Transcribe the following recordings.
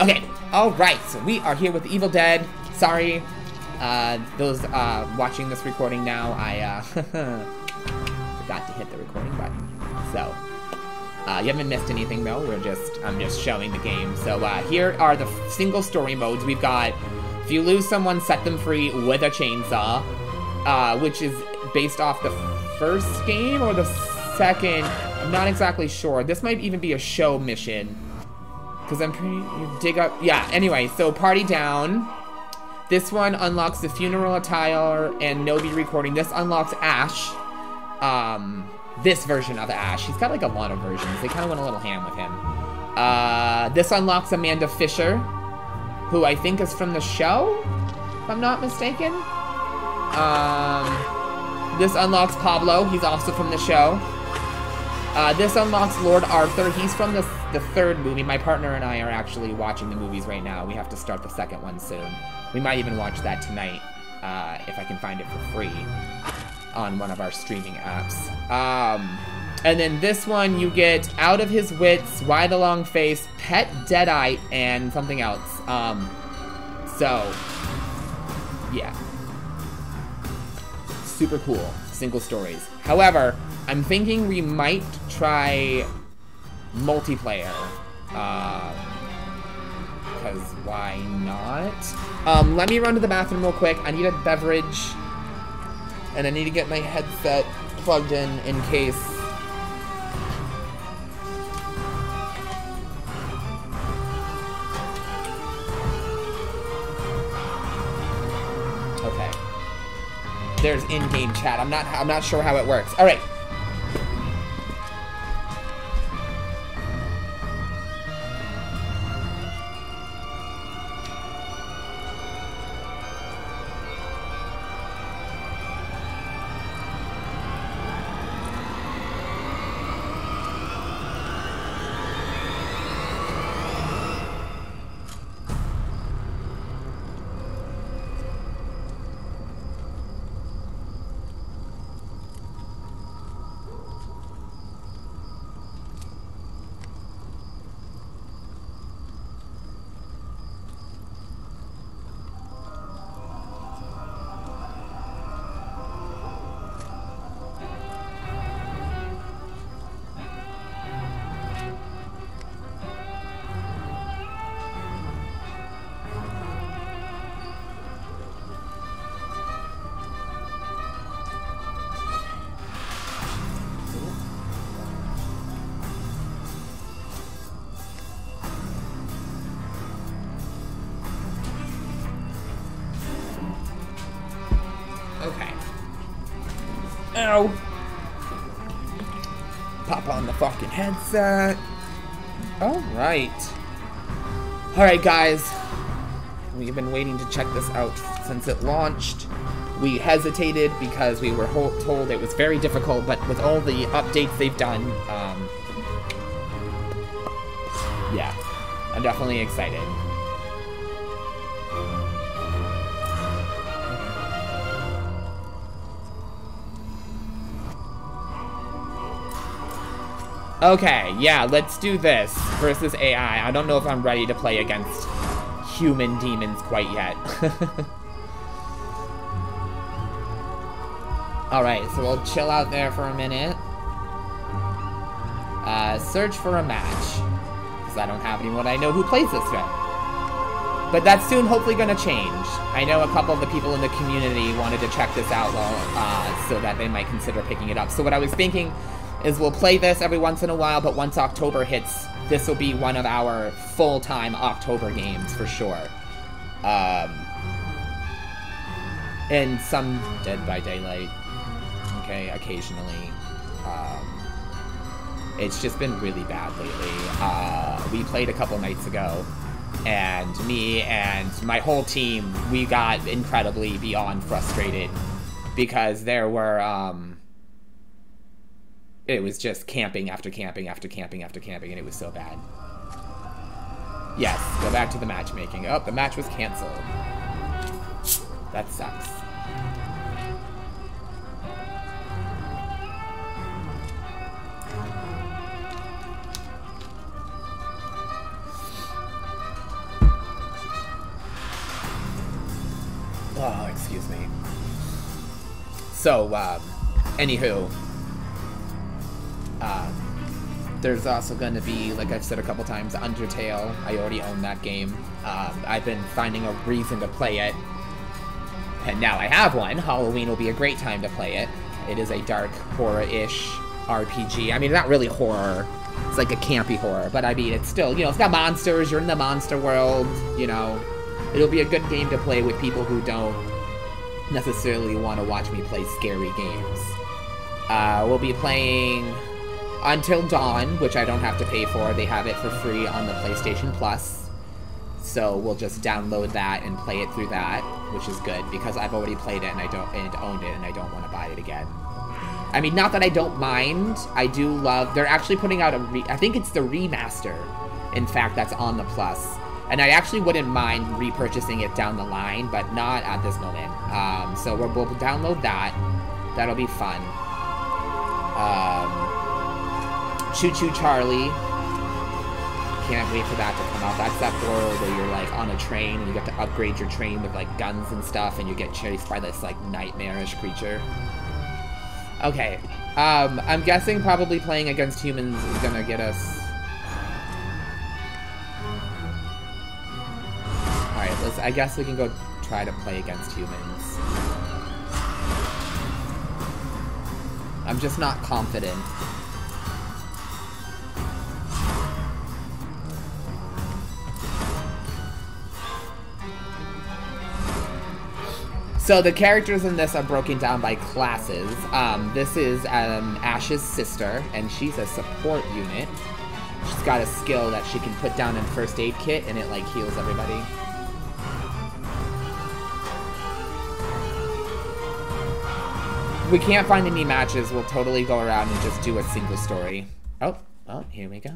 Okay, alright, so we are here with Evil Dead. Sorry, those watching this recording now, I forgot to hit the recording button. So, you haven't missed anything though, I'm just showing the game. So here are the single story modes. We've got, if you lose someone, set them free with a chainsaw, which is based off the first game or the second, I'm not exactly sure. This might even be a show mission. Because I'm pretty, you dig up, yeah, anyway, so party down. This one unlocks the funeral attire and no be recording. This unlocks Ash, this version of Ash. He's got like a lot of versions. They kind of went a little ham with him. This unlocks Amanda Fisher, who I think is from the show, if I'm not mistaken. This unlocks Pablo, he's also from the show. This unlocks Lord Arthur. He's from the third movie. My partner and I are actually watching the movies right now. We have to start the second one soon. We might even watch that tonight, if I can find it for free on one of our streaming apps. And then this one, you get Out of His Wits, Why the Long Face, Pet Deadeye, and something else. So, yeah. Super cool, single stories. However, I'm thinking we might try multiplayer, because why not? Let me run to the bathroom real quick. I need a beverage, and I need to get my headset plugged in case. Okay. There's in-game chat. I'm not sure how it works. All right. Pop on the fucking headset. All right guys, we've been waiting to check this out since it launched. We hesitated because we were told it was very difficult, but with all the updates they've done, yeah, I'm definitely excited. Okay, yeah, let's do this versus AI. I don't know if I'm ready to play against human demons quite yet. Alright, so we'll chill out there for a minute. Search for a match. Because I don't have anyone I know who plays this with. But that's soon hopefully going to change. I know a couple of the people in the community wanted to check this out so that they might consider picking it up. So what I was thinking is we'll play this every once in a while, but once October hits, this will be one of our full-time October games for sure. And some Dead by Daylight, okay, occasionally. It's just been really bad lately. We played a couple nights ago, and me and my whole team, we got incredibly beyond frustrated because there were, it was just camping after camping after camping after camping, and it was so bad. Yes, go back to the matchmaking. Oh, the match was canceled. That sucks. Excuse me. So, anywho, there's also going to be, like I've said a couple times, Undertale. I already own that game. I've been finding a reason to play it, and now I have one. Halloween will be a great time to play it. It is a dark, horror-ish RPG. I mean, not really horror. It's like a campy horror, but I mean, it's still, you know, it's got monsters. You're in the monster world, you know. It'll be a good game to play with people who don't necessarily want to watch me play scary games. We'll be playing Until Dawn, which I don't have to pay for. They have it for free on the PlayStation Plus. So we'll just download that and play it through that, which is good because I've already played it and owned it, and I don't want to buy it again. I mean, not that I don't mind. I do love... They're actually putting out a... I think it's the remaster, in fact, that's on the Plus. And I actually wouldn't mind repurchasing it down the line, but not at this moment. So we'll download that. That'll be fun. Choo-choo Charlie. Can't wait for that to come out. That's that world where you're, like, on a train, and you get to upgrade your train with, like, guns and stuff, and you get chased by this, like, nightmarish creature. Okay, I'm guessing probably playing against humans is gonna get us... Alright, let's. I guess we can go try to play against humans. I'm just not confident. So the characters in this are broken down by classes. This is Ash's sister, and she's a support unit. She's got a skill that she can put down in first aid kit, and it like heals everybody. We can't find any matches. We'll totally go around and just do a single story. Oh, here we go.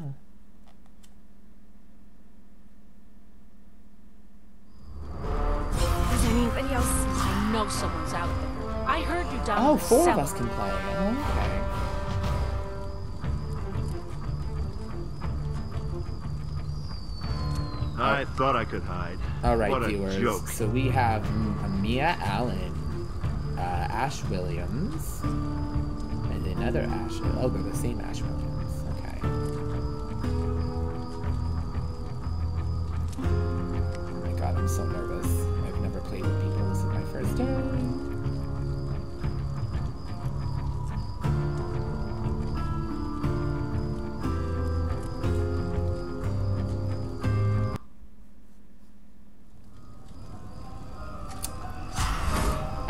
Does anybody else? I know someone's out there. I heard you down. Oh, four of us can play. Okay. I thought I could hide. All right, what viewers. A joke. So we have Mia Allen, Ash Williams, and another Ash. Oh, they're the same Ash Williams. Okay. Oh my God, I'm so nervous. I've never played with people. First day. I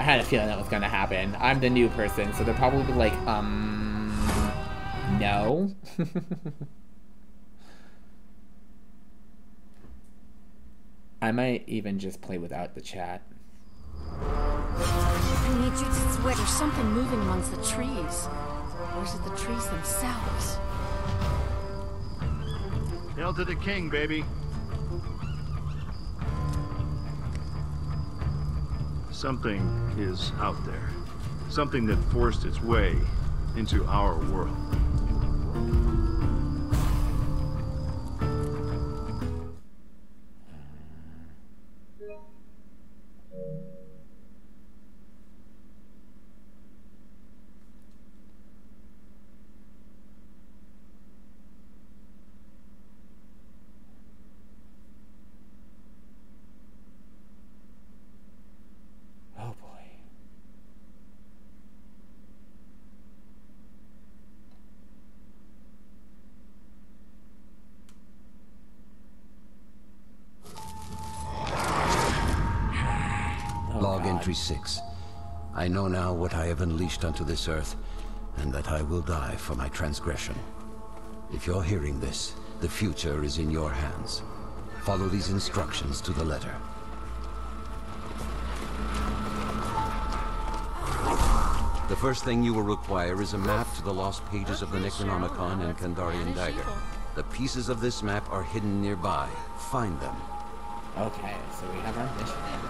had a feeling that was gonna happen. I'm the new person, so they're probably like, no. I might even just play without the chat. I need you to sweat. There's something moving amongst the trees. Or is it the trees themselves? Hail to the king, baby. Something is out there. Something that forced its way into our world. Entry 6. I know now what I have unleashed unto this earth, and that I will die for my transgression. If you're hearing this, the future is in your hands. Follow these instructions to the letter. The first thing you will require is a map to the lost pages of the Necronomicon and Kandarian dagger. The pieces of this map are hidden nearby. Find them. Okay, so we have our mission.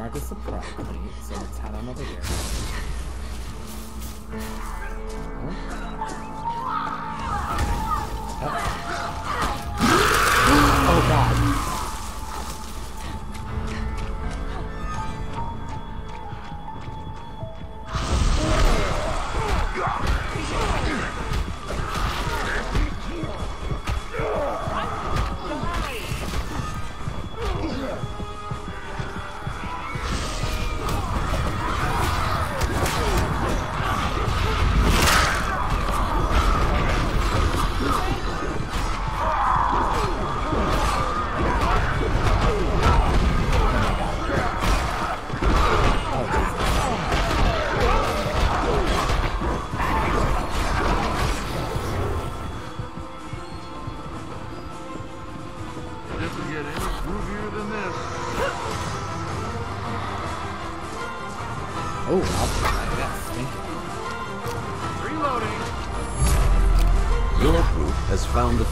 Mark is surprised me, so let's head on over here. Oh. Oh. Oh god.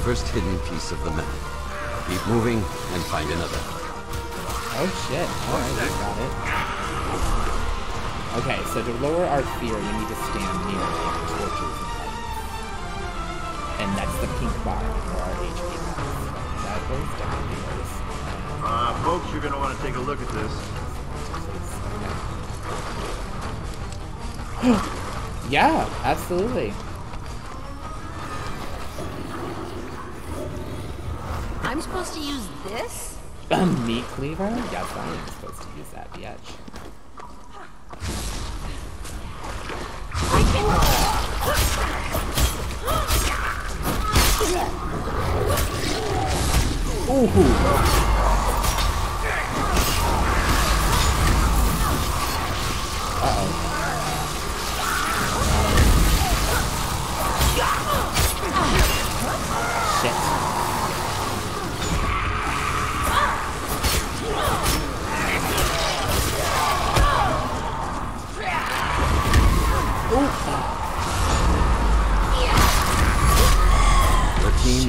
First hidden piece of the map. Keep moving and find another. Oh shit, alright, we got it. Okay, so to lower our fear, we need to stand near the torches and light. And that's the pink bar for our HP. That goes down here. Folks, you're going to want to take a look at this. Yeah, absolutely. I'm supposed to use this? A meat cleaver? Yes, I am supposed to use that, bitch. Ooh. Uh-oh.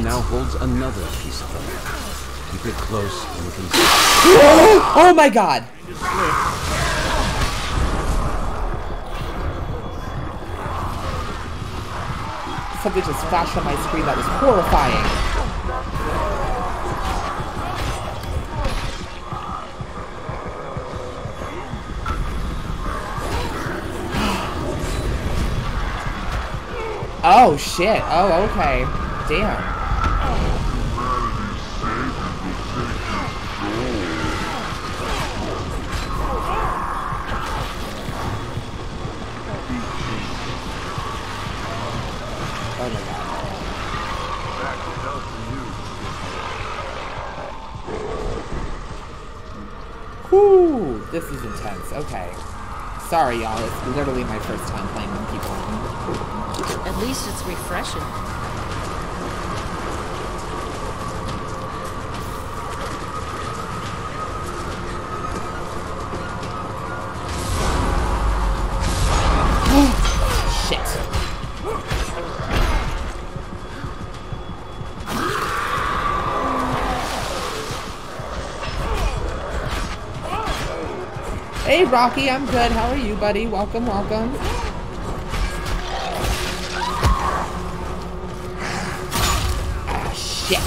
Now holds another piece of them. Keep it close and consider. Oh, oh my god! Something just flashed on my screen that was horrifying. Oh shit, oh okay. Damn. Whoo! This is intense. Okay. Sorry, y'all. It's literally my first time playing with people. At least it's refreshing. Hey Rocky, I'm good. How are you, buddy? Welcome, welcome. Ah, shit.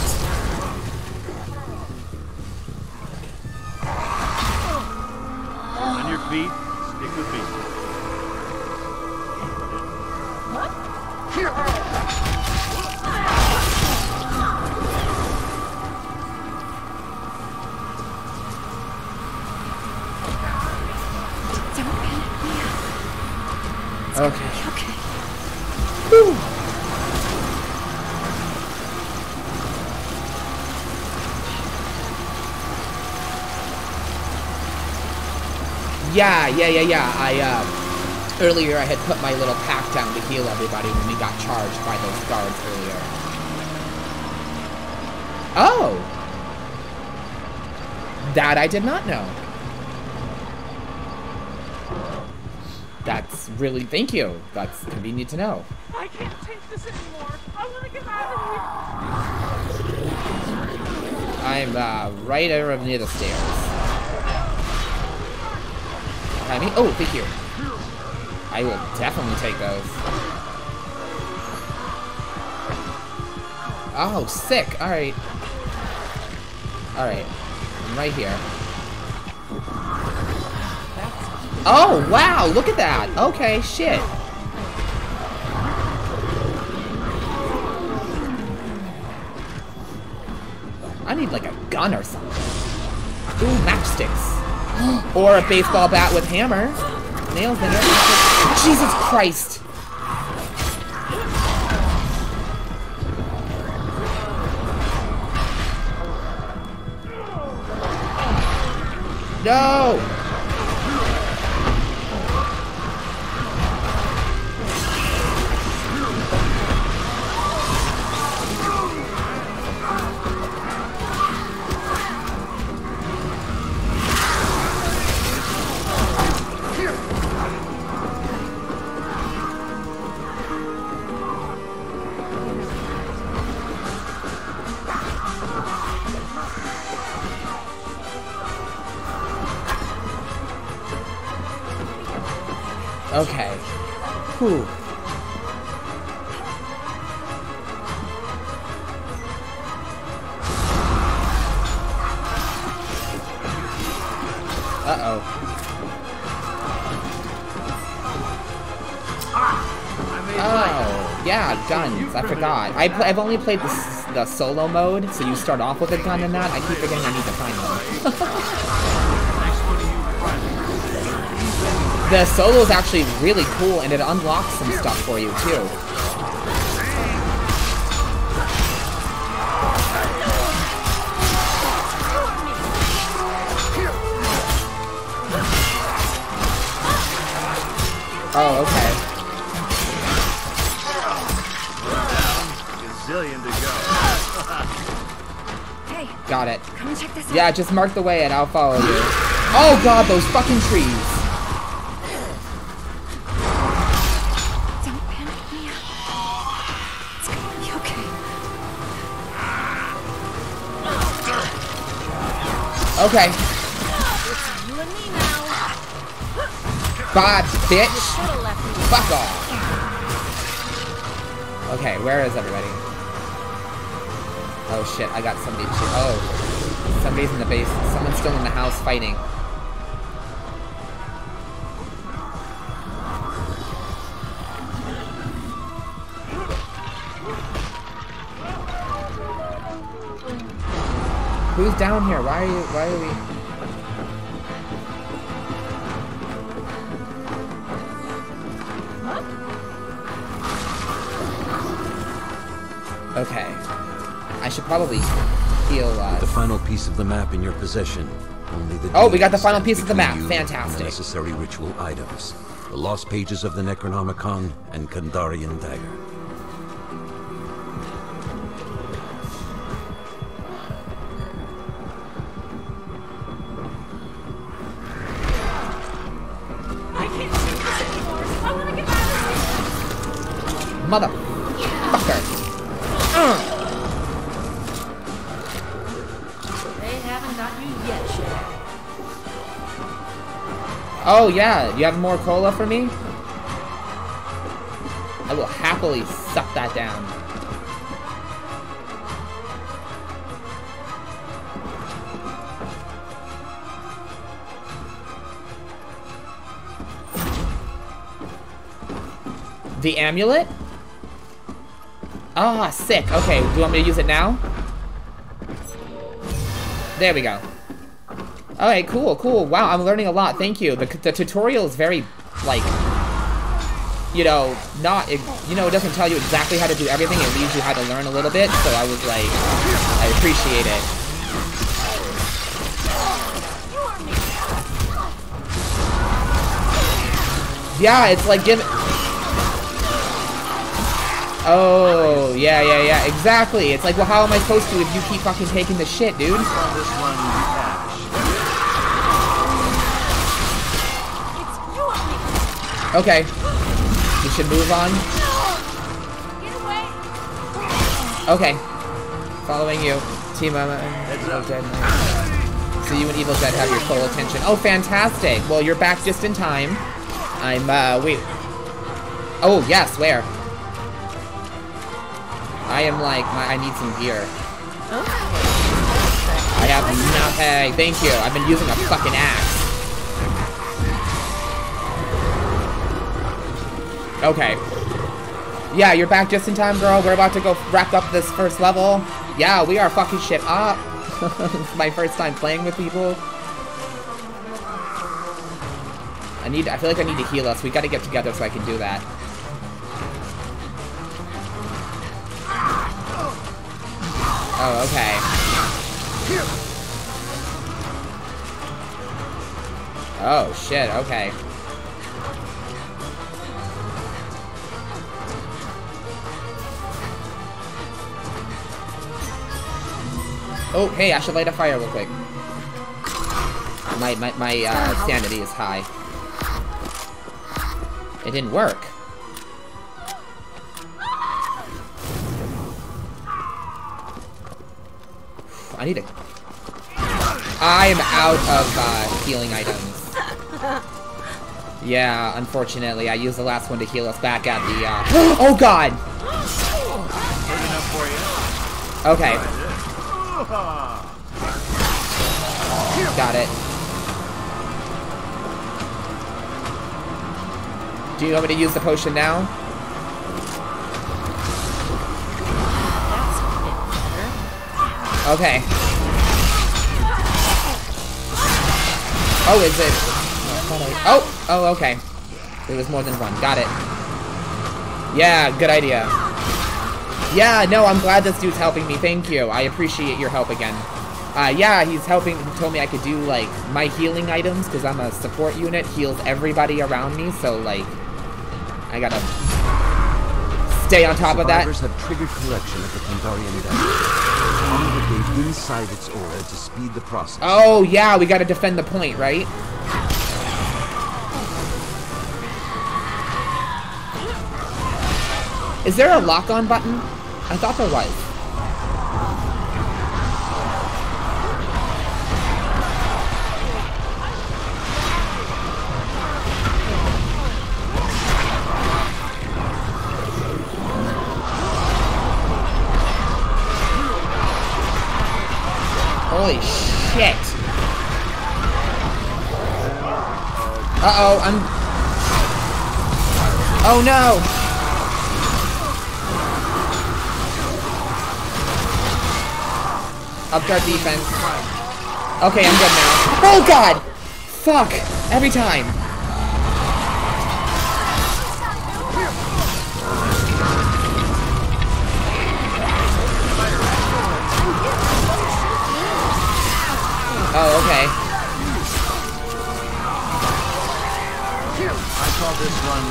On your feet, stick with me. Okay. Whew. Yeah. Earlier I had put my little pack down to heal everybody when we got charged by those guards earlier. Oh! That I did not know. That's really, thank you. That's convenient to know. I can't take this anymore. I want to get out of here. I'm right over near the stairs. timing. Oh, thank you. I will definitely take those. Oh, sick. Alright. Alright. I'm right here. Oh, wow. Look at that. Okay, shit. I need, like, a gun or something. Ooh, matchsticks. Or a baseball bat with hammer. Nails in it. Jesus Christ! No! Okay. Whew. Uh-oh. Oh, yeah, guns. I forgot. I've only played the solo mode, so you start off with a gun and that. I keep forgetting I need to find one. The solo is actually really cool, and it unlocks some stuff for you, too. Oh, okay. Hey, got it. Come and check this out. Yeah, just mark the way, and I'll follow you. Oh, God, those fucking trees. Okay. Bye, bitch. Fuck off. Okay, where is everybody? Oh shit, I got somebody too. Oh. Somebody's in the base. Someone's still in the house fighting. Who's down here? Why are we... Okay. I should probably heal, the final piece of the map in your possession. Only the we got the final piece of the map. Fantastic. The necessary ritual items. The lost pages of the Necronomicon and Kandarian dagger. Motherfucker. They haven't got you yet, Chef. Oh yeah, you have more cola for me? I will happily suck that down. The amulet? Ah, sick. Okay, do you want me to use it now? There we go. Alright, cool, cool. Wow, I'm learning a lot. Thank you. The tutorial is very, like, you know, it doesn't tell you exactly how to do everything. It leaves you how to learn a little bit. So I was like, I appreciate it. Yeah, it's like oh, yeah, exactly. It's like, well, how am I supposed to if you keep fucking taking the shit, dude? Okay. We should move on. Okay. Following you. Team Mama. so you and Evil Dead have your full attention. Oh, fantastic. Well, you're back just in time. I'm, wait. Oh, yes, where? I am like, I need some gear. I have nothing. Thank you. I've been using a fucking axe. Okay. Yeah, you're back just in time, girl. We're about to go wrap up this first level. Yeah, we are fucking shit up. It's my first time playing with people. I feel like I need to heal us. We gotta get together so I can do that. Oh, okay. Oh, shit, okay. Oh, hey, I should light a fire real quick. My sanity is high. It didn't work. I need a... I am out of healing items. Yeah, unfortunately, I used the last one to heal us back at the... Oh, God! Okay. Got it. Do you want me to use the potion now? Okay. Oh, is it? Oh! Oh, okay. There was more than one. Got it. Yeah, good idea. Yeah, no, I'm glad this dude's helping me. Thank you. I appreciate your help again. Yeah, he's helping. He told me I could do, like, my healing items, because I'm a support unit. Heals everybody around me, so, like... I gotta stay on top of that. Survivors have triggered collection of the Kandarian damage. Communicate inside its aura to speed the process. Oh, yeah, we gotta defend the point, right? Is there a lock-on button? I thought there was. Holy shit. Uh-oh, I'm... Oh, no! Up to our defense. Okay, I'm good now. Oh, God! Fuck! Every time. Oh, okay. I call this one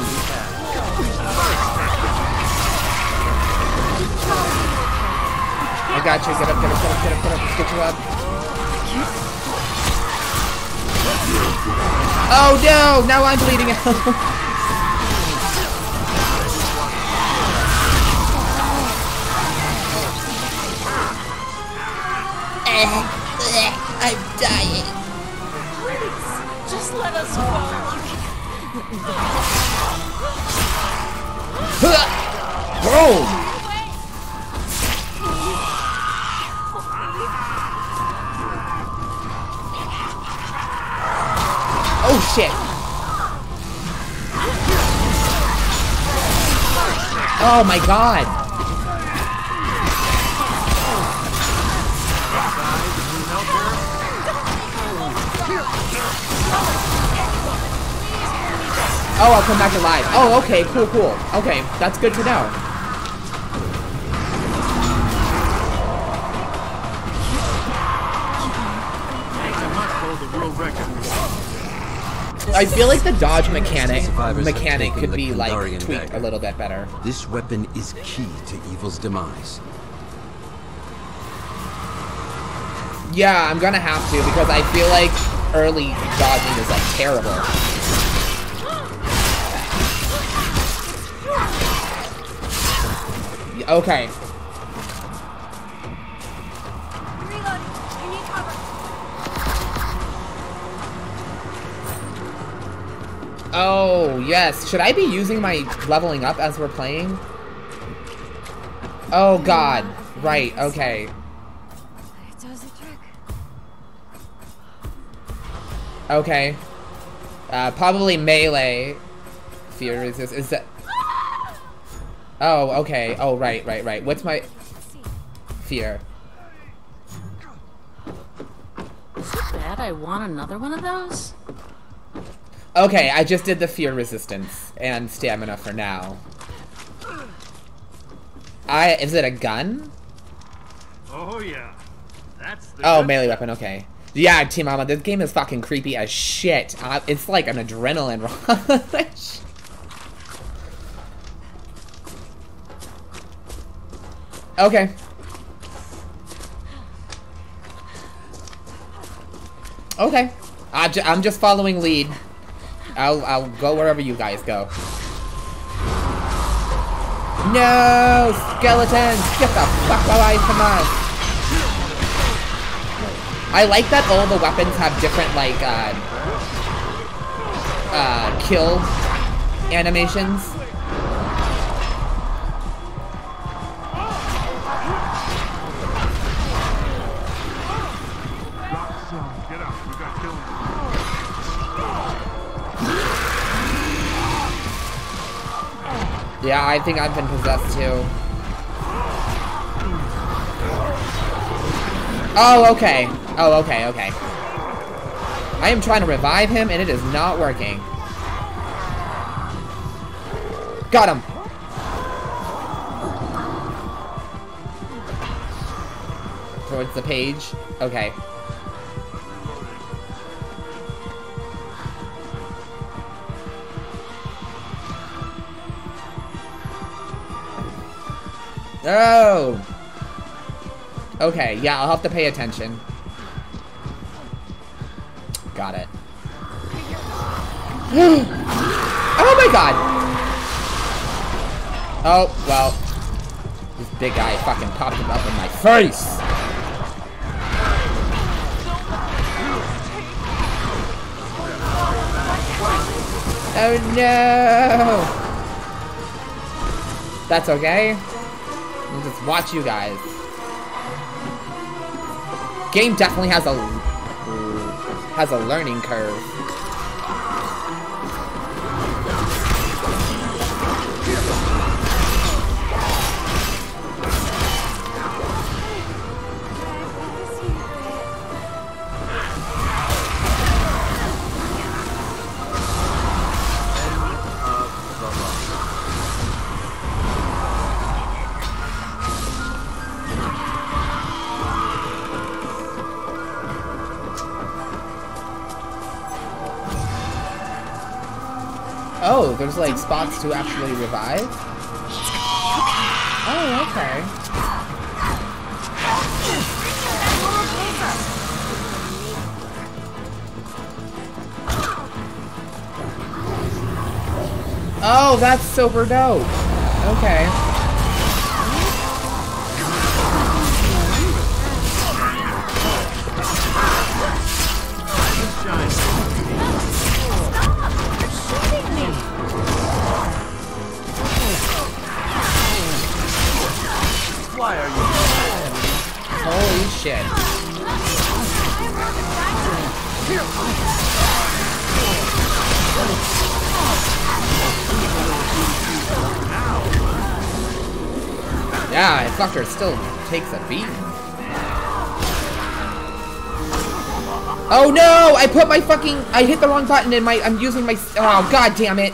I got you. Get up. Get you up. Oh no! Now I'm bleeding out. I'm dying. Please, just let us walk. Bro! Oh shit! Oh my God! Oh, I'll come back alive. Oh, okay, cool. Okay, that's good to know. I feel like the dodge mechanic could be, like, tweaked a little bit better. This weapon is key to Evil's demise. Yeah, I'm gonna have to, because I feel like early dodging is, like, terrible. Okay. Oh, yes. Should I be using my leveling up as we're playing? Oh, God. Right, okay. It does the trick. Okay. Probably melee. Fear resist. Is that... Oh, okay. Oh, right, right, right. What's my... Fear. Is it bad I want another one of those? Okay, I just did the fear resistance and stamina for now. Is it a gun? Oh yeah, that's the gun. Melee weapon. Okay, yeah, Team Mama, this game is fucking creepy as shit. It's like an adrenaline rush. Okay. Okay, I'm just following lead. I'll go wherever you guys go. No! Skeletons! Get the fuck away from us! I like that all the weapons have different, like, kill animations. Yeah, I think I've been possessed too. Oh, okay. Oh, okay, okay. I am trying to revive him and it is not working. Got him! Towards the page? Okay. Oh! Okay, yeah, I'll have to pay attention. Got it. Oh my god! Oh, well. This big guy fucking popped him up in my face! Oh no! That's okay. I'll just watch you guys. Game definitely has a learning curve. Oh, there's like spots to actually revive? Oh, okay. Oh, that's super dope. Okay. Why are you? Holy shit. Yeah, Doctor still takes a beat. Oh no! I put my fucking... I hit the wrong button and I'm using my... Oh, god damn it.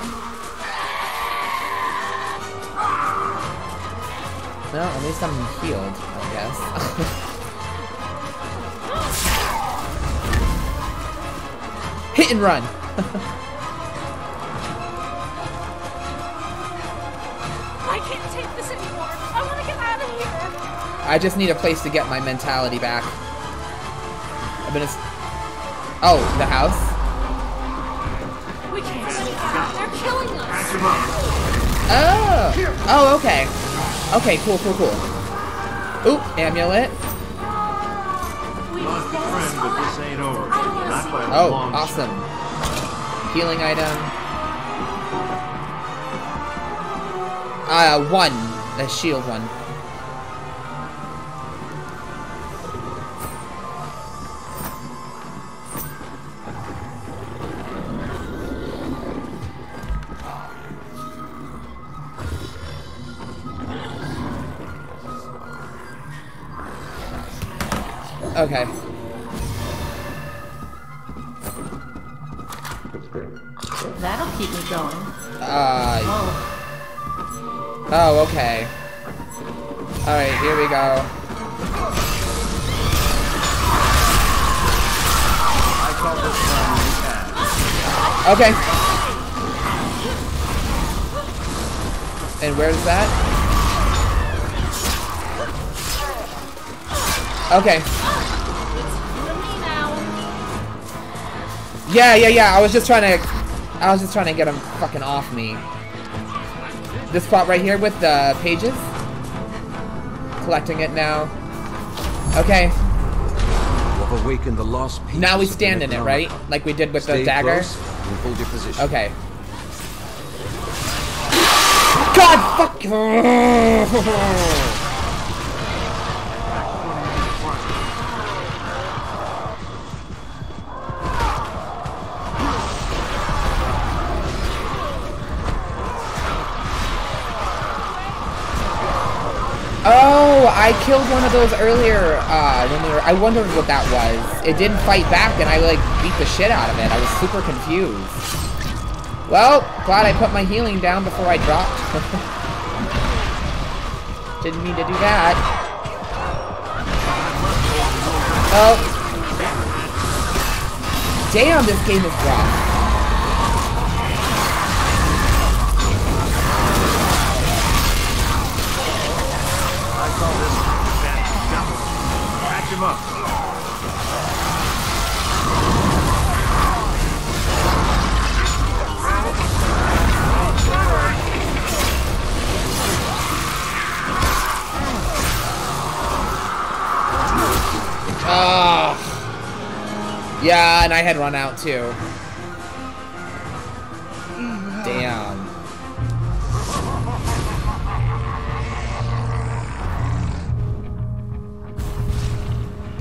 No, at least I'm healed, I guess. Hit and run! I can't take this anymore! I want to get out of here! I just need a place to get my mentality back. I'm gonna... Oh, the house? We can't stay out. They're killing us! Oh! Oh, okay. Okay, cool, cool, cool. Oop, amulet. Oh, awesome. Healing item. One. The shield one. Okay. That'll keep me going. Oh. Oh, okay. Alright, here we go. I call this one okay. And where's that? Okay. Yeah, I was just trying to get him fucking off me. This spot right here with the pages. Collecting it now. Okay. We've awakened the lost pieces. Now we stand in it, right? Like we did with the dagger. Hold your position. Okay. God fuck! Oh, I killed one of those earlier, when we were, I wondered what that was. It didn't fight back and I, like, beat the shit out of it. I was super confused. Well, glad I put my healing down before I dropped. Didn't mean to do that. Oh. Damn, this game is rough. Catch him up. Oh. Yeah, and I had run out too. Damn.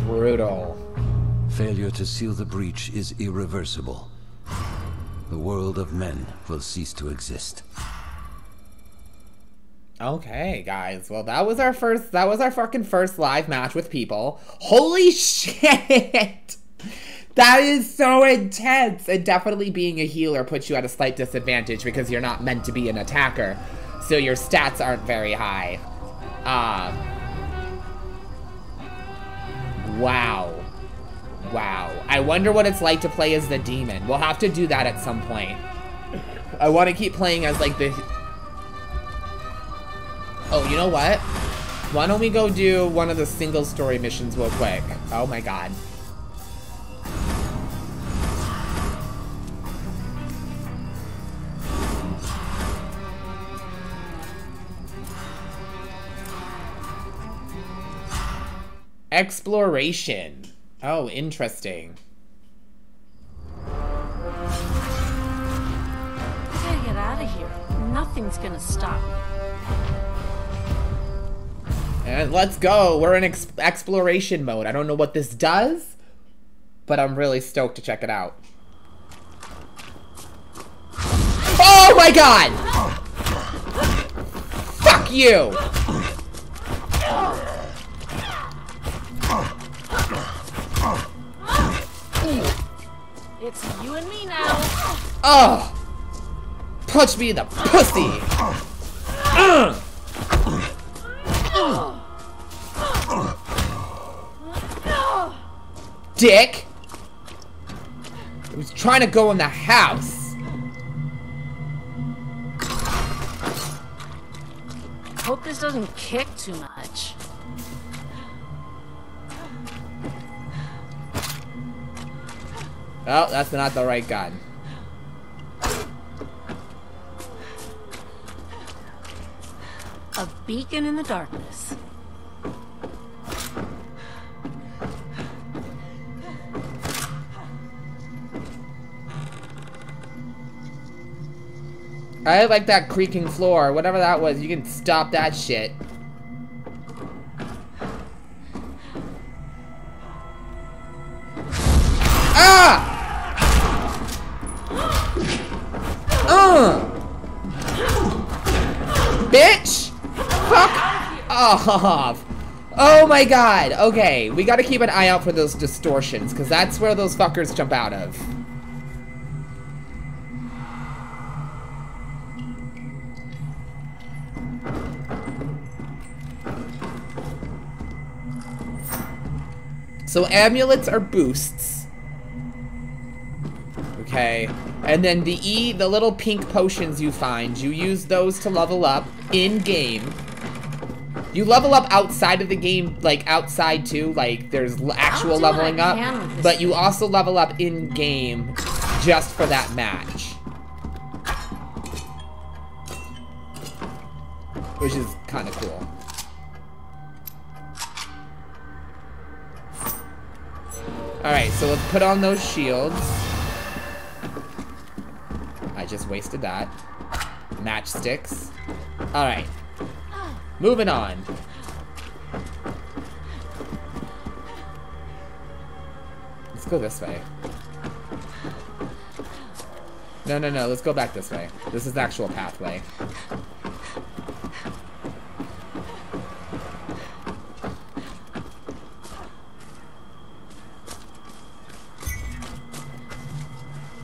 Brutal. Failure to seal the breach is irreversible. The world of men will cease to exist. Okay, guys. Well, that was our fucking first live match with people. Holy shit! That is so intense! And definitely being a healer puts you at a slight disadvantage because you're not meant to be an attacker. So your stats aren't very high. Wow. Wow. I wonder what it's like to play as the demon. We'll have to do that at some point. I want to keep playing as, like, the... Oh, you know what? Why don't we go do one of the single-story missions real quick? Oh, my God. Exploration. Oh, interesting. I gotta get out of here. Nothing's gonna stop me. And let's go. We're in exploration mode. I don't know what this does, but I'm really stoked to check it out. Oh my God! Fuck you! It's you and me now. Oh! Punch me in the pussy! Dick! I was trying to go in the house. Hope this doesn't kick too much. Oh, that's not the right gun. A beacon in the darkness. I like that creaking floor. Whatever that was, you can stop that shit. Ah! Bitch! Fuck off! Oh my god! Okay, we gotta keep an eye out for those distortions, because that's where those fuckers jump out of. So amulets are boosts. Okay. And then the the little pink potions you find, you use those to level up in-game. You level up outside of the game, like outside too, like there's actual leveling up, but you also level up in-game just for that match. Which is kind of cool. Alright, so let's put on those shields. I just wasted that. Matchsticks. Alright. Moving on. Let's go this way. No, no, no. Let's go back this way. This is the actual pathway.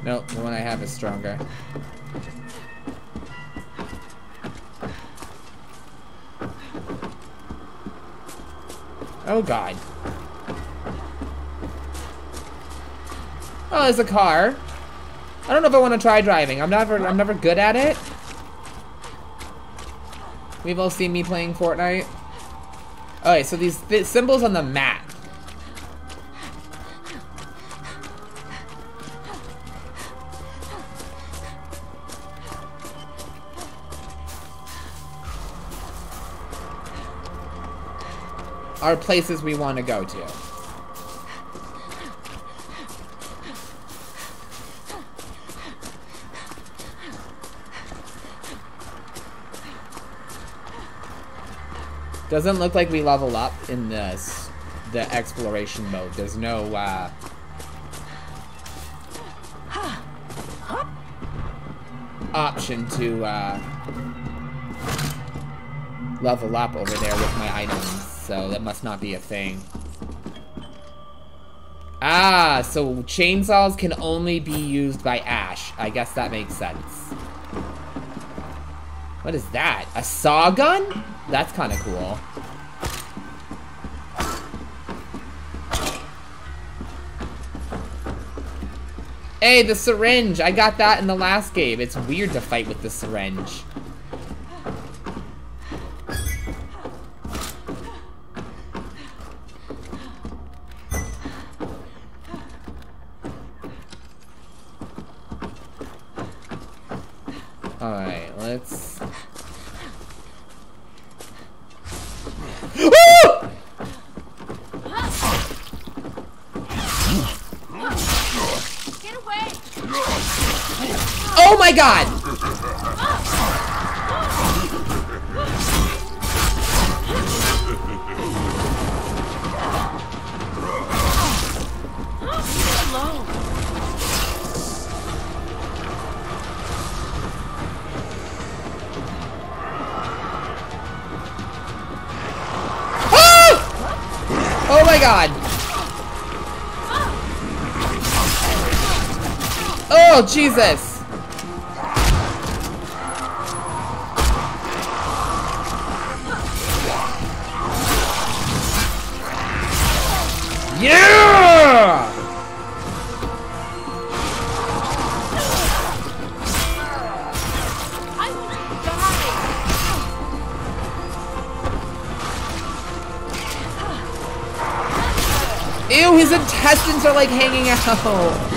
Nope, the one I have is stronger. Oh god. Oh, there's a car. I don't know if I want to try driving. I'm never good at it. We've all seen me playing Fortnite. Alright, so these symbols on the map. Are places we want to go to. Doesn't look like we level up in this, the exploration mode. There's no, option to, level up over there with my items. So that must not be a thing. Ah, so chainsaws can only be used by Ash. I guess that makes sense. What is that? A saw gun? That's kind of cool. Hey, the syringe! I got that in the last game. It's weird to fight with the syringe. Oh, Jesus! Yeah! Ew, his intestines are like hanging out.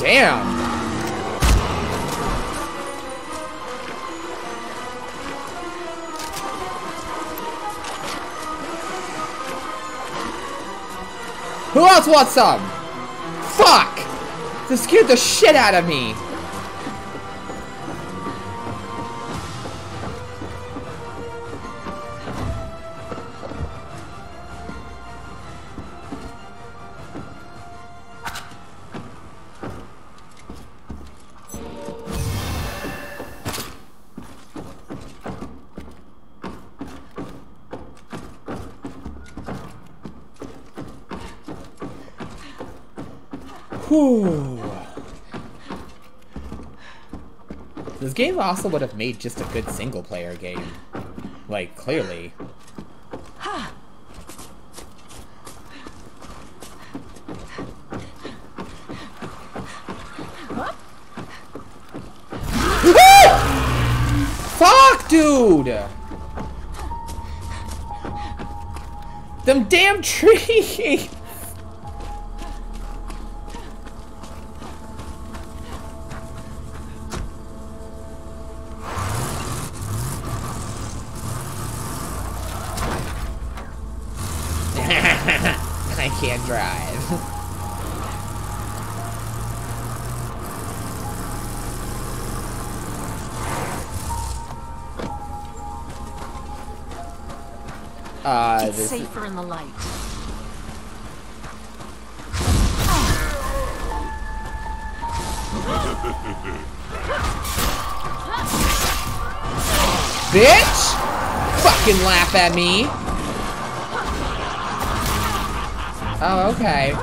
Damn. Who else wants some? Fuck! This scared the shit out of me. This game also would have made just a good single-player game. Like, clearly. Fuck, dude! Them damn trees! It's safer in the light. Bitch! Fucking laugh at me! Oh, okay.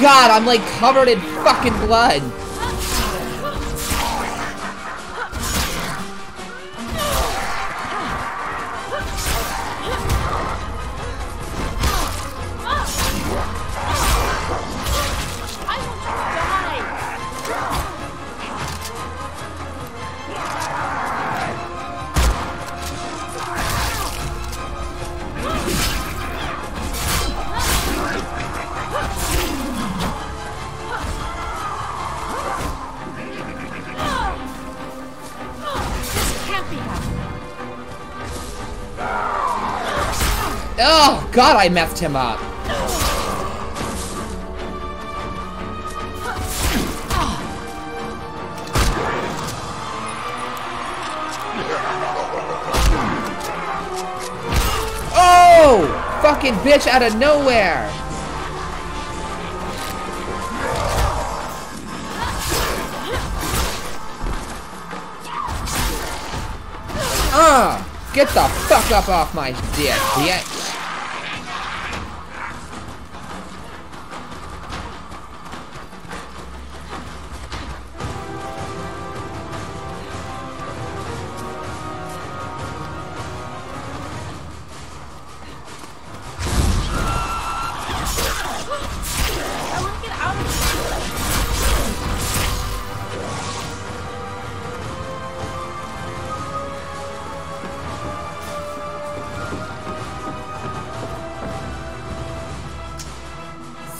God, I'm like covered in fucking blood. God, I messed him up. Oh! Fucking bitch out of nowhere! Get the fuck up off my dick, bitch!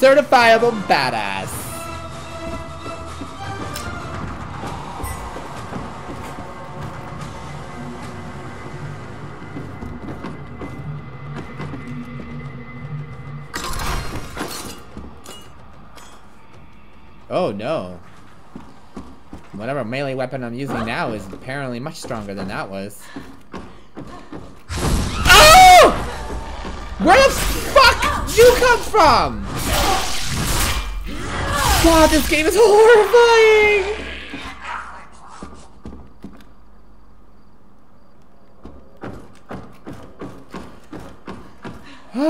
Certifiable badass. Oh no. Whatever melee weapon I'm using now is apparently much stronger than that was. Oh! Where the fuck did you come from? God, this game is horrifying! They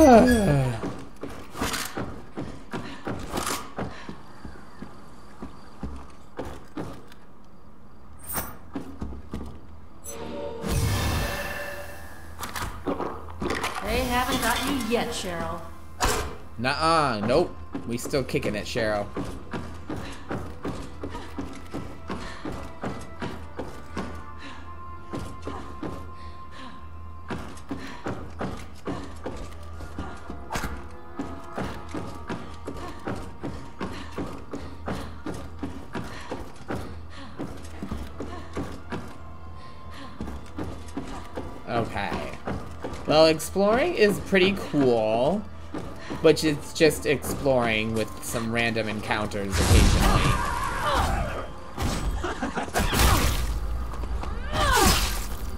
haven't got you yet, Cheryl. Nuh-uh, nope. We still kicking it, Cheryl. Okay. Well, exploring is pretty cool, but it's just exploring with some random encounters occasionally.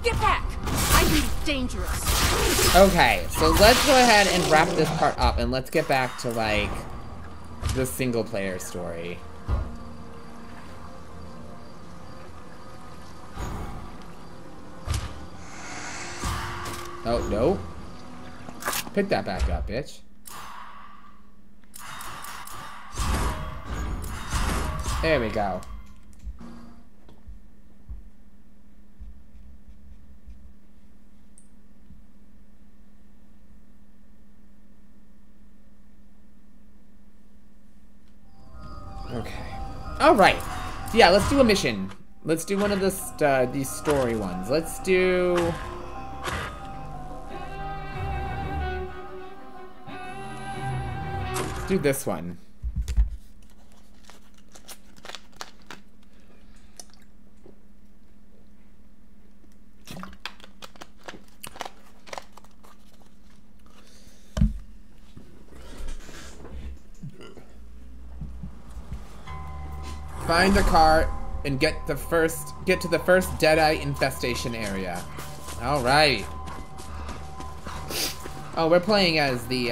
Get back! I think it's dangerous. Okay, so let's go ahead and wrap this part up, and let's get back to, like, the single-player story. Oh, no. Pick that back up, bitch. There we go. Okay. All right. Yeah, let's do a mission. Let's do one of these story ones. Let's do... do this one. Find the cart and get to the first Deadeye infestation area. All right. Oh, we're playing as the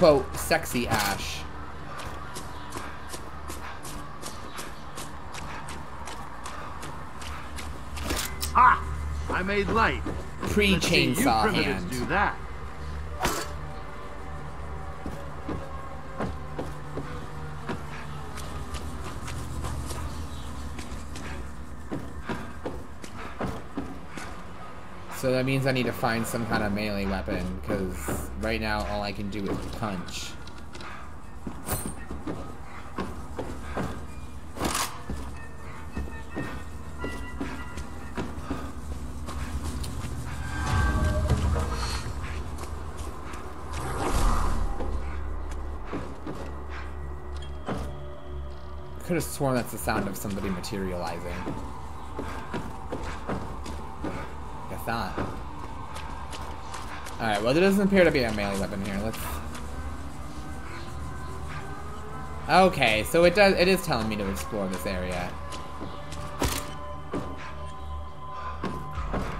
quote, sexy Ash. Ah! I made light. Pre-chainsaw hand. Do that. So that means I need to find some kind of melee weapon, because right now all I can do is punch. Could have sworn that's the sound of somebody materializing. Not. Alright, well, there doesn't appear to be a melee weapon here. Let's... okay, so it does. It is telling me to explore this area.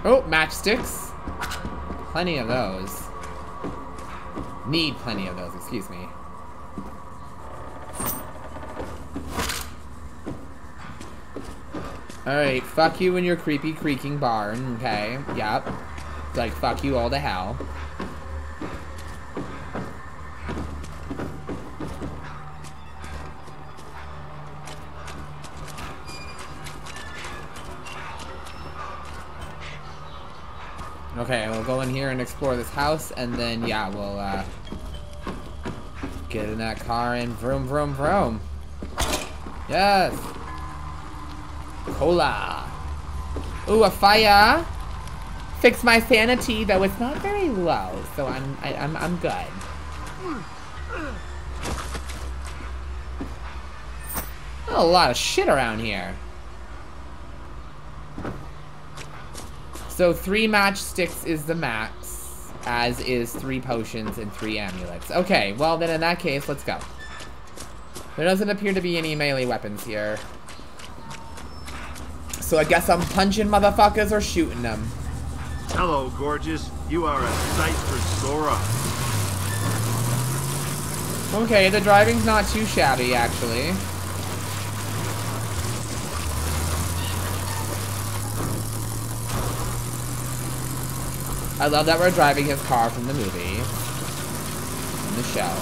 Oh, matchsticks. Plenty of those. Need plenty of those, excuse me. Alright, fuck you and your creepy creaking barn, okay, yep. It's like, fuck you all to hell. Okay, we'll go in here and explore this house, and then, yeah, we'll, get in that car and vroom, vroom, vroom. Yes! Hola. Ooh, a fire. Fix my sanity, though it's not very low, so I'm good. A lot of shit around here. So 3 matchsticks is the max, as is 3 potions and 3 amulets. Okay, well then in that case, let's go. There doesn't appear to be any melee weapons here. So I guess I'm punching motherfuckers or shooting them. Hello, gorgeous. You are a sight for sore eyes. Okay, the driving's not too shabby, actually. I love that we're driving his car from the movie. From the show.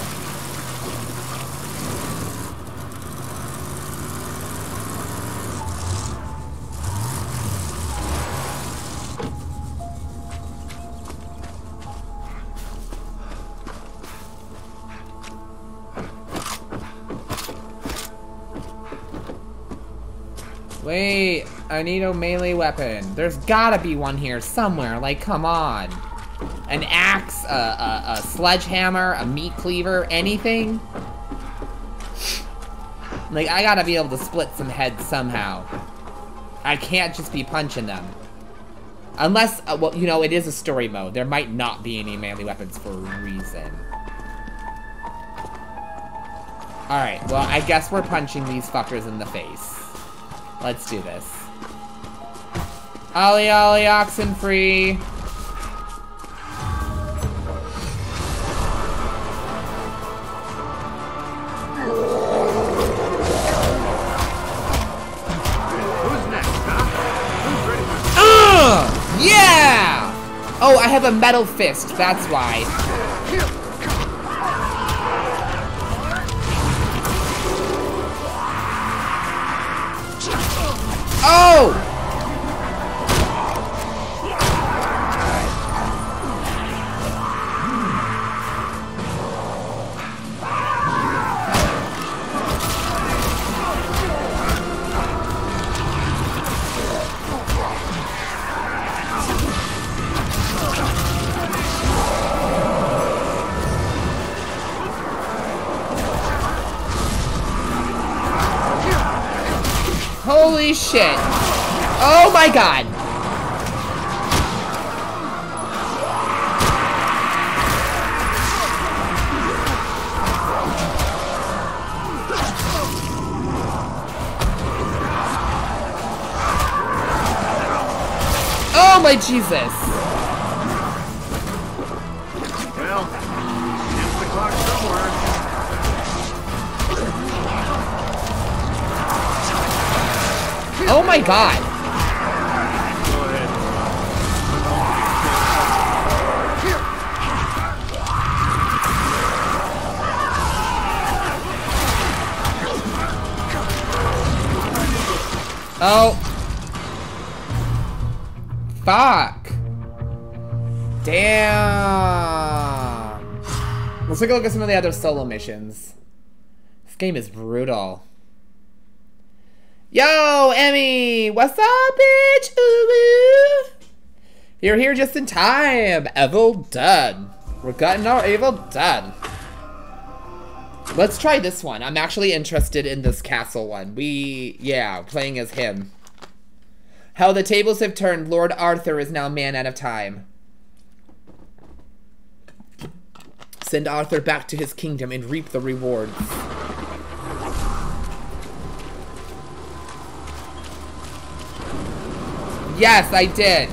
Wait, I need a melee weapon. There's gotta be one here somewhere, like, come on. An axe, a sledgehammer, a meat cleaver, anything? Like, I gotta be able to split some heads somehow. I can't just be punching them. Unless, well, you know, it is a story mode. There might not be any melee weapons for a reason. Alright, well, I guess we're punching these fuckers in the face. Let's do this. Ollie, ollie, oxen free. Who's next, huh? Who's ready? Yeah! Oh, I have a metal fist. That's why. Oh! Holy shit. Oh my god. Oh my Jesus. Well, it's the clock somewhere. Oh my god. Oh. Fuck. Damn. Let's take a look at some of the other solo missions. This game is brutal. Yo, Emmy! What's up, bitch? Ooh, ooh. You're here just in time. Evil Dead. We're getting our Evil Dead. Let's try this one. I'm actually interested in this castle one. Yeah, playing as him. How the tables have turned. Lord Arthur is now man out of time. Send Arthur back to his kingdom and reap the rewards. Yes, I did.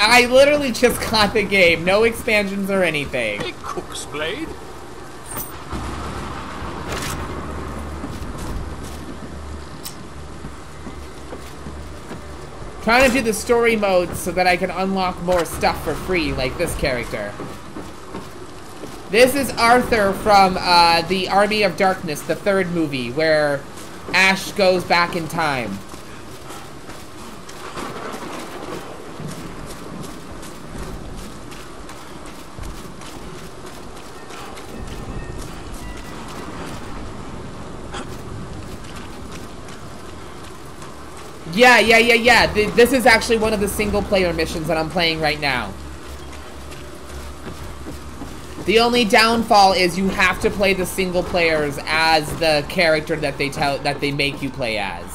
I literally just caught the game. No expansions or anything. Hey, Cook's Blade. Trying to do the story mode so that I can unlock more stuff for free, like this character. This is Arthur from the Army of Darkness, the third movie, where Ash goes back in time. Yeah. This is actually one of the single-player missions that I'm playing right now. The only downfall is you have to play the single players as the character that they make you play as.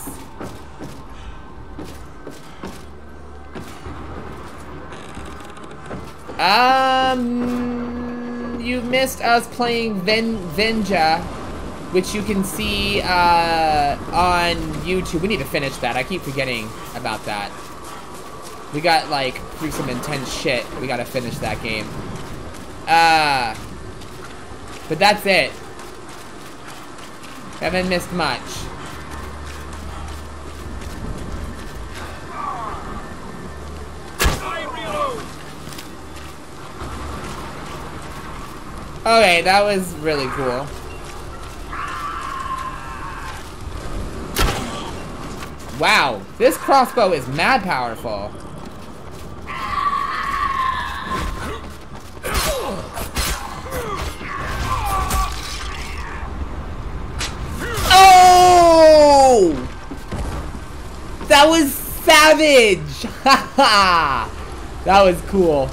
You missed us playing Venja, which you can see on YouTube. We need to finish that. I keep forgetting about that. We got like through some intense shit. We gotta finish that game. But that's it. Haven't missed much. Okay, that was really cool. Wow, this crossbow is mad powerful. Oh! That was savage! Haha! That was cool.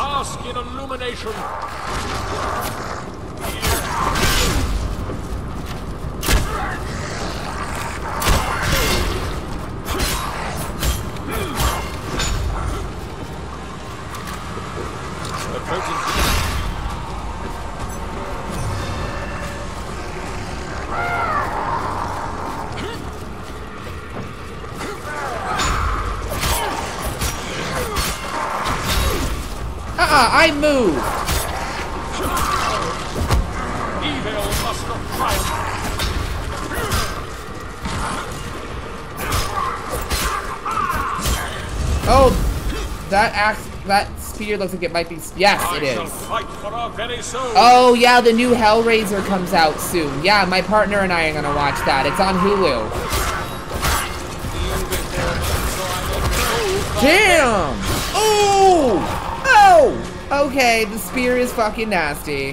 Bask in illumination. I move. Evil must not triumph. Oh, that axe, that spear looks like it might be. Yes, it is. Fight for our very soul. Oh yeah, the new Hellraiser comes out soon. Yeah, my partner and I are gonna watch that. It's on Hulu. Damn. Oh. Oh! Okay, the spear is fucking nasty.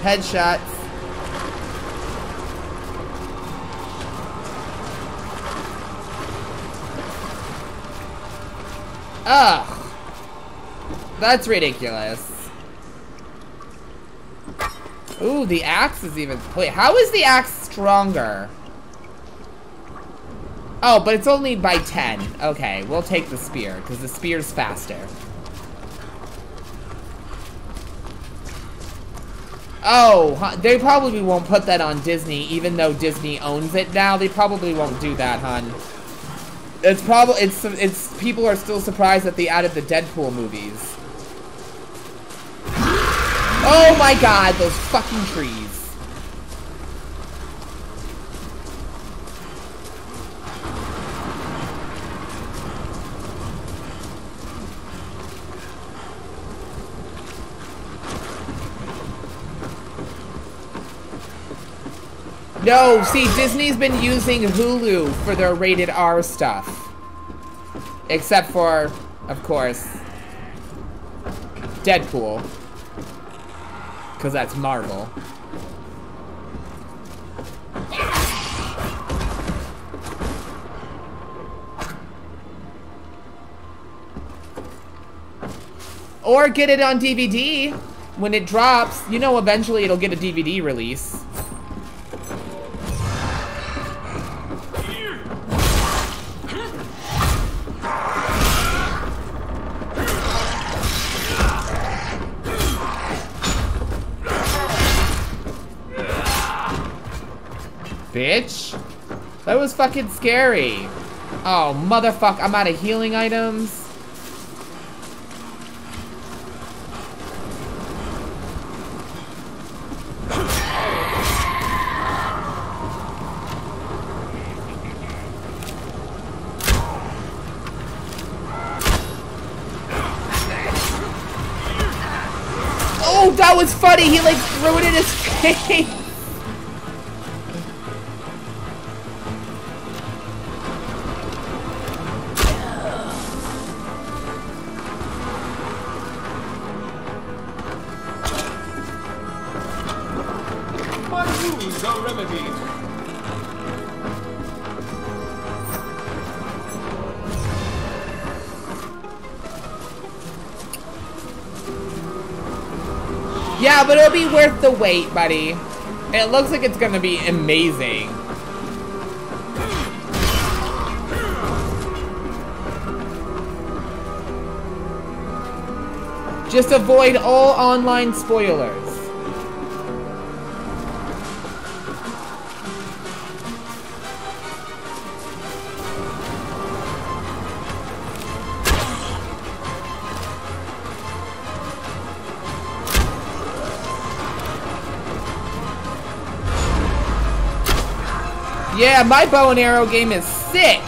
Headshots. Ugh. That's ridiculous. Ooh, the axe is even... Wait, how is the axe stronger? Oh, but it's only by 10. Okay, we'll take the spear, because the spear's faster. Oh, they probably won't put that on Disney, even though Disney owns it now. They probably won't do that, hun. It's probably... It's people are still surprised that they added the Deadpool movies. Oh my god, those fucking trees. No, see, Disney's been using Hulu for their rated R stuff. Except for, of course, Deadpool. Because that's Marvel. Or get it on DVD when it drops. You know, eventually it'll get a DVD release. Bitch. That was fucking scary. Oh, motherfuck. I'm out of healing items. Oh, that was funny. He like threw it in his face. Yeah, but it'll be worth the wait, buddy. It looks like it's gonna be amazing. Just avoid all online spoilers. Yeah, my bow and arrow game is sick.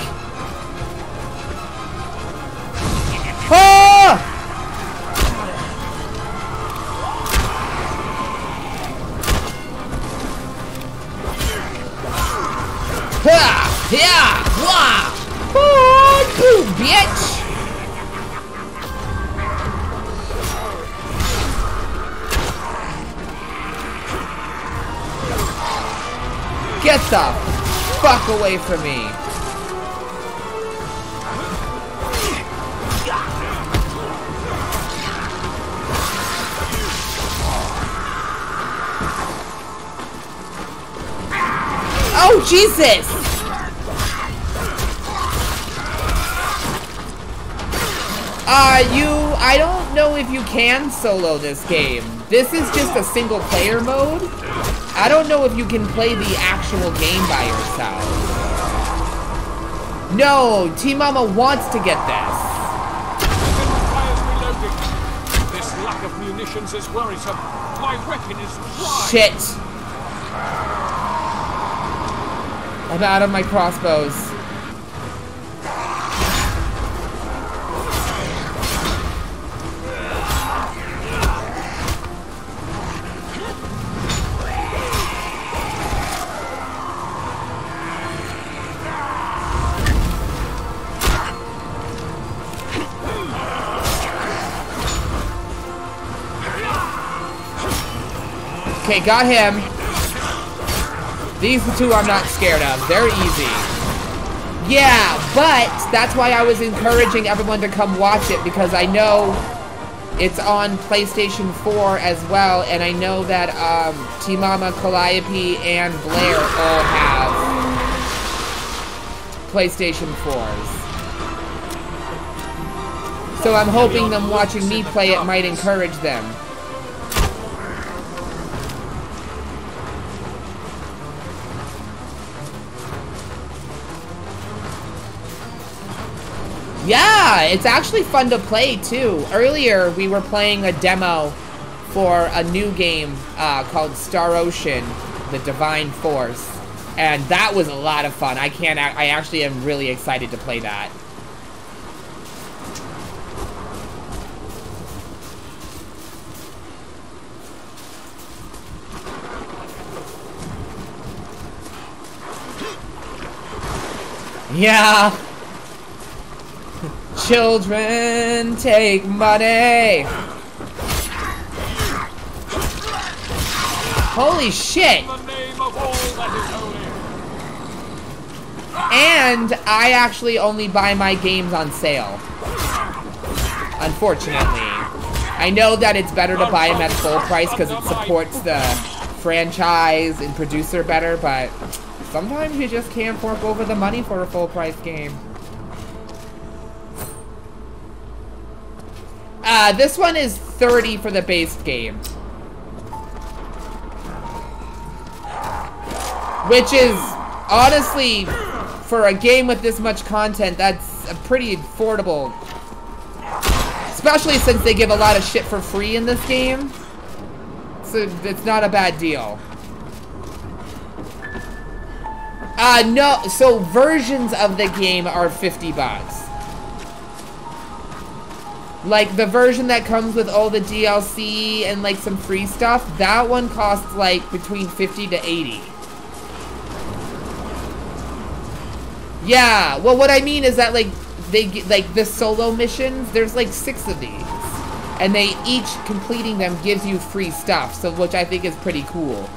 Oh! Ha! Yeah! Wah! Oh, you bitch! Get the fuck away from me! Oh, Jesus! I don't know if you can solo this game. This is just a single player mode. I don't know if you can play the actual game by yourself. No, Team Mama wants to get this. This lack of munitions is worrisome. My weapon is dry. Shit. I'm out of my crossbows. Okay, got him. These two I'm not scared of. They're easy. Yeah, but that's why I was encouraging everyone to come watch it, because I know it's on PlayStation 4 as well, and I know that Team Mama, Calliope, and Blair all have PlayStation 4s. So I'm hoping them watching me play it might encourage them. Yeah, it's actually fun to play, too. Earlier, we were playing a demo for a new game called Star Ocean, The Divine Force. And that was a lot of fun. I actually am really excited to play that. Yeah. Children take money. Holy shit. And I actually only buy my games on sale. Unfortunately. I know that it's better to buy them at full price because it supports the franchise and producer better, but sometimes you just can't fork over the money for a full price game. This one is $30 for the base game. Which is, honestly, for a game with this much content, that's a pretty affordable. Especially since they give a lot of shit for free in this game. So it's not a bad deal. No, so versions of the game are $50. Like, the version that comes with all the DLC and, like, some free stuff, that one costs, like, between $50 to $80. Yeah, well, what I mean is that, like, they get, like, the solo missions, there's, like, 6 of these. And they each, completing them, gives you free stuff, so, which I think is pretty cool.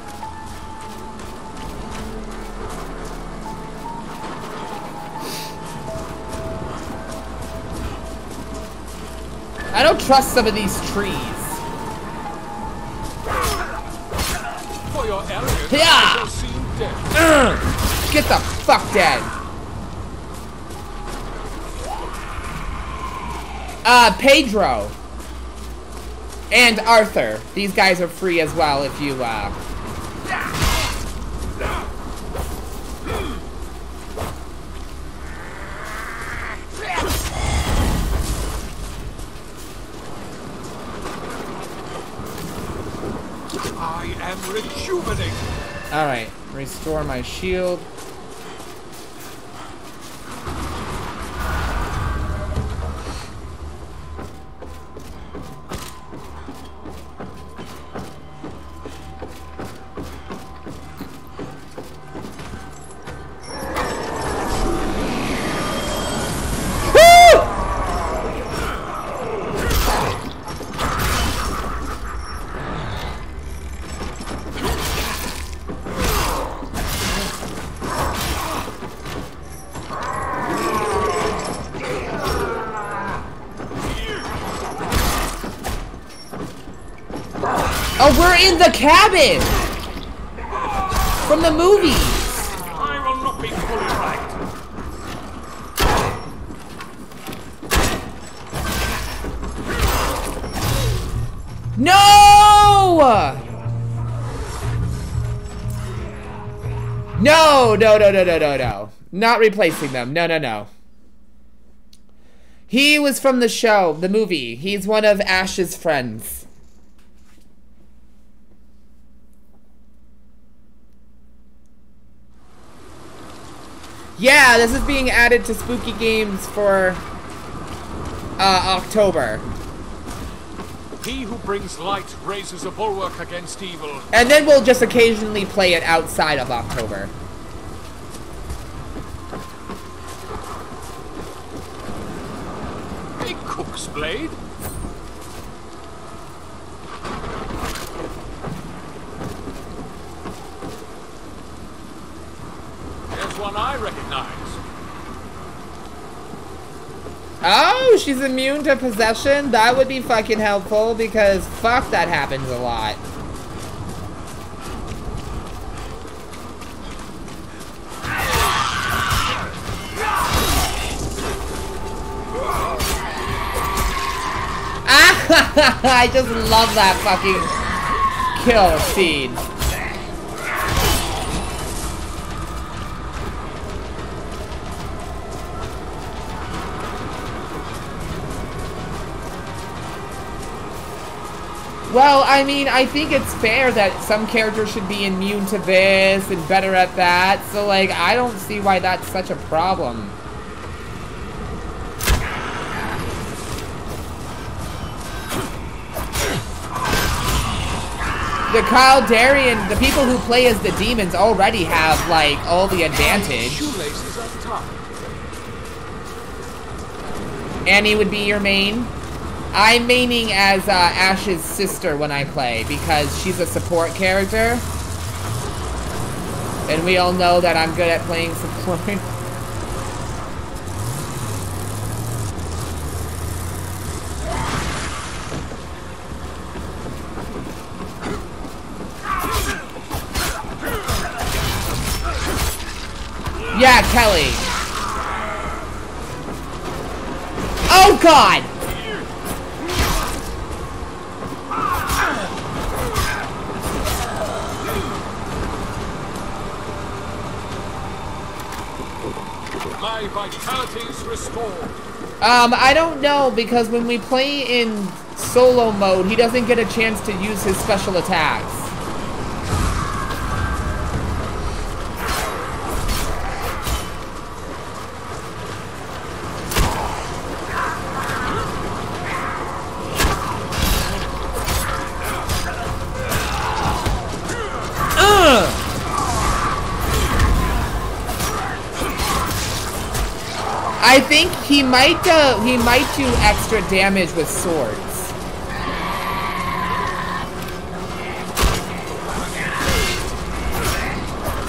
I don't trust some of these trees. For your errors, yeah! You seem dead. Get the fuck dead. Pedro. And Arthur. These guys are free as well if you, I am rejuvenating. All right, restore my shield. Oh, we're in the cabin! From the movies! I will not be fully right. No! No, no, no, no, no, no, no. Not replacing them. No, no, no. He was from the show, the movie. He's one of Ash's friends. Yeah, this is being added to Spooky Games for October. He who brings light raises a bulwark against evil. And then we'll just occasionally play it outside of October. Hey, Cook's Blade. One I recognize. Oh, she's immune to possession? That would be fucking helpful because fuck, that happens a lot. Ah, I just love that fucking kill scene. Well, I mean, I think it's fair that some characters should be immune to this and better at that. So, like, I don't see why that's such a problem. The Kaldarian, the people who play as the demons already have, like, all the advantage. Annie would be your main. I'm maining as Ash's sister when I play because she's a support character. And we all know that I'm good at playing support. Yeah, Kelly. Oh God! My vitality's restored. I don't know because when we play in solo mode, he doesn't get a chance to use his special attacks. I think he might do extra damage with swords.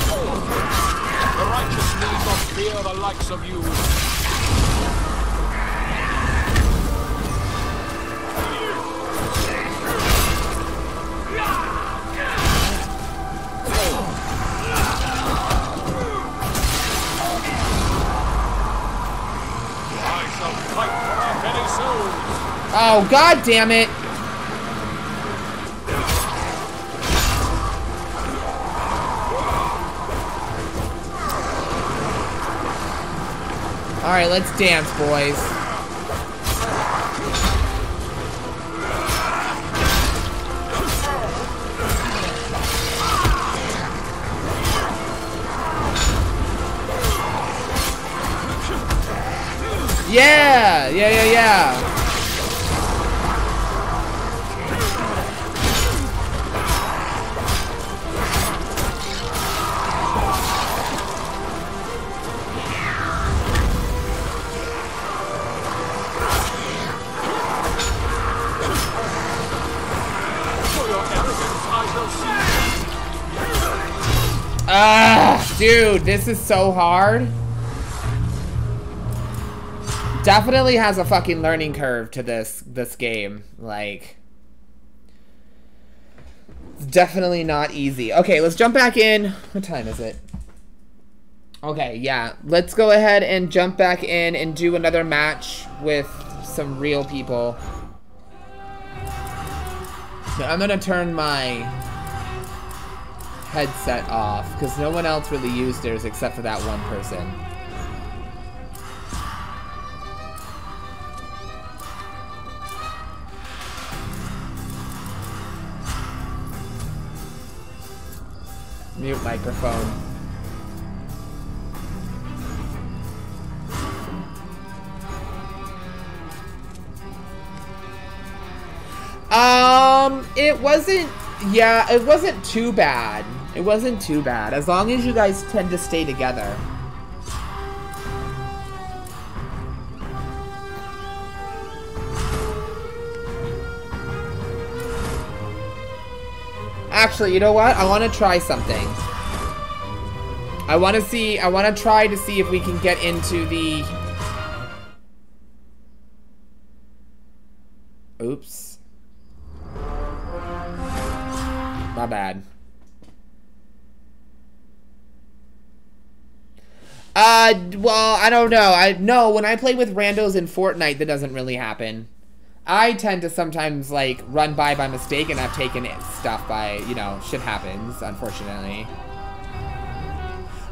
The righteous need not fear the likes of you. Oh, God damn it. All right, let's dance, boys. Yeah, yeah, yeah, yeah. Dude, this is so hard. Definitely has a fucking learning curve to this game. Like, It's definitely not easy. Okay, let's jump back in. What time is it? Okay, yeah. Let's go ahead and jump back in and do another match with some real people. So I'm gonna turn my headset off, because no one else really used theirs except for that one person. Mute microphone. It wasn't too bad. It wasn't too bad, as long as you guys tend to stay together. Actually, you know what? I want to try something. I want to try to see if we can get into the... Oops. My bad. Well, I don't know. No, when I play with randos in Fortnite, that doesn't really happen. I tend to sometimes, like, run by mistake, and I've taken stuff by, you know, shit happens, unfortunately.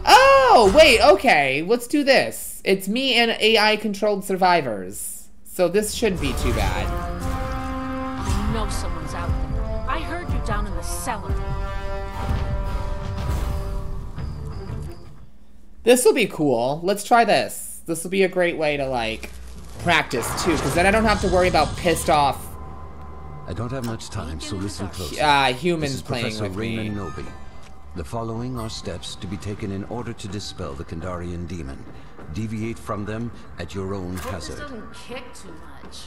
Oh, wait, okay, let's do this. It's me and AI-controlled survivors, so this shouldn't be too bad. I know someone's out there. I heard you down in the cellar. This will be cool. Let's try this. This will be a great way to, like... practice too, because then I don't have to worry about pissed off. I don't have much time, so listen closely. Humans playing Professor with Raymond Noby. The following are steps to be taken in order to dispel the Kandarian demon. Deviate from them at your own hazard. This doesn't kick too much.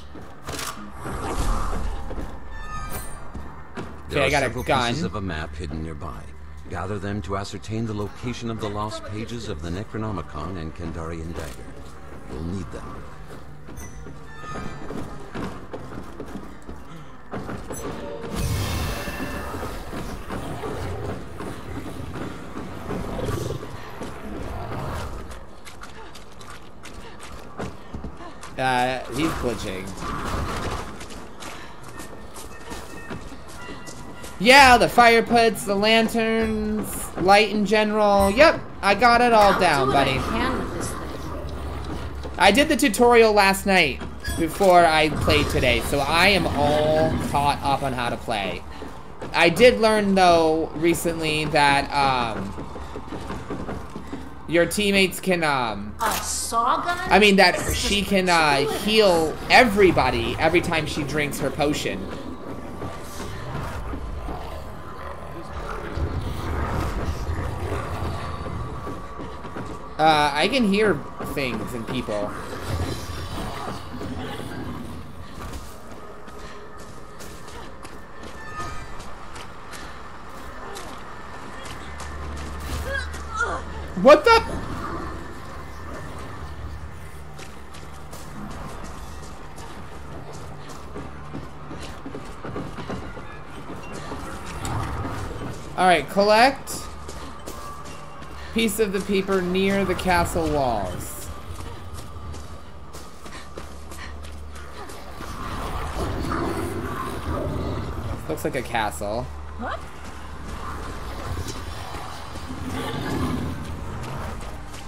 There I got a gun. Pieces of a map hidden nearby. Gather them to ascertain the location of the lost pages of the Necronomicon and Kandarian dagger. You'll need them. He's glitching. Yeah, the fire pits, the lanterns, light in general. Yep, I got it all down, buddy. I did the tutorial last night before I played today, so I am all caught up on how to play. I did learn, though, recently that, your teammates can, I mean that she can, heal everybody every time she drinks her potion. I can hear things and people. What the? Alright, collect piece of the paper near the castle walls. Looks like a castle. What?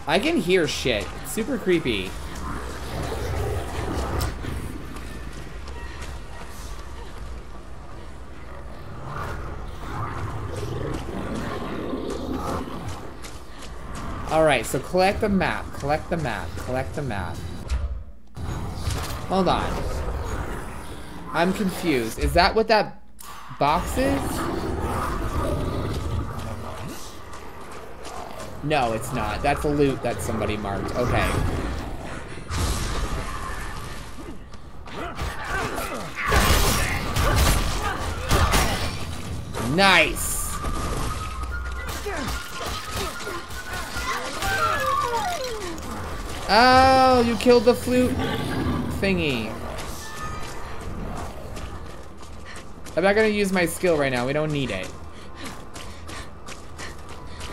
I can hear shit. It's super creepy. Alright, so collect the map. Collect the map. Collect the map. Hold on. I'm confused. Is that what that box is? No, it's not. That's a loot that somebody marked. Okay. Nice! Oh, you killed the flute thingy. I'm not going to use my skill right now. We don't need it.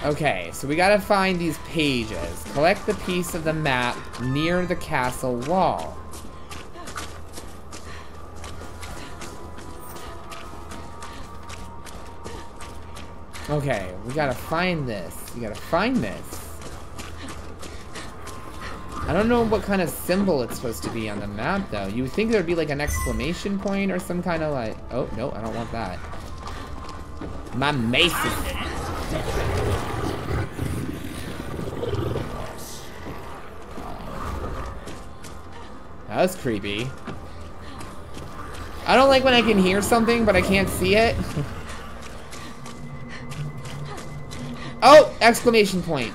Okay, so we gotta find these pages. Collect the piece of the map near the castle wall. Okay, we gotta find this. You gotta find this. I don't know what kind of symbol it's supposed to be on the map, though. You would think there'd be like an exclamation point or some kind of like... Oh, no, I don't want that. My mace is in it. That was creepy. I don't like when I can hear something, but I can't see it. Oh! Exclamation point.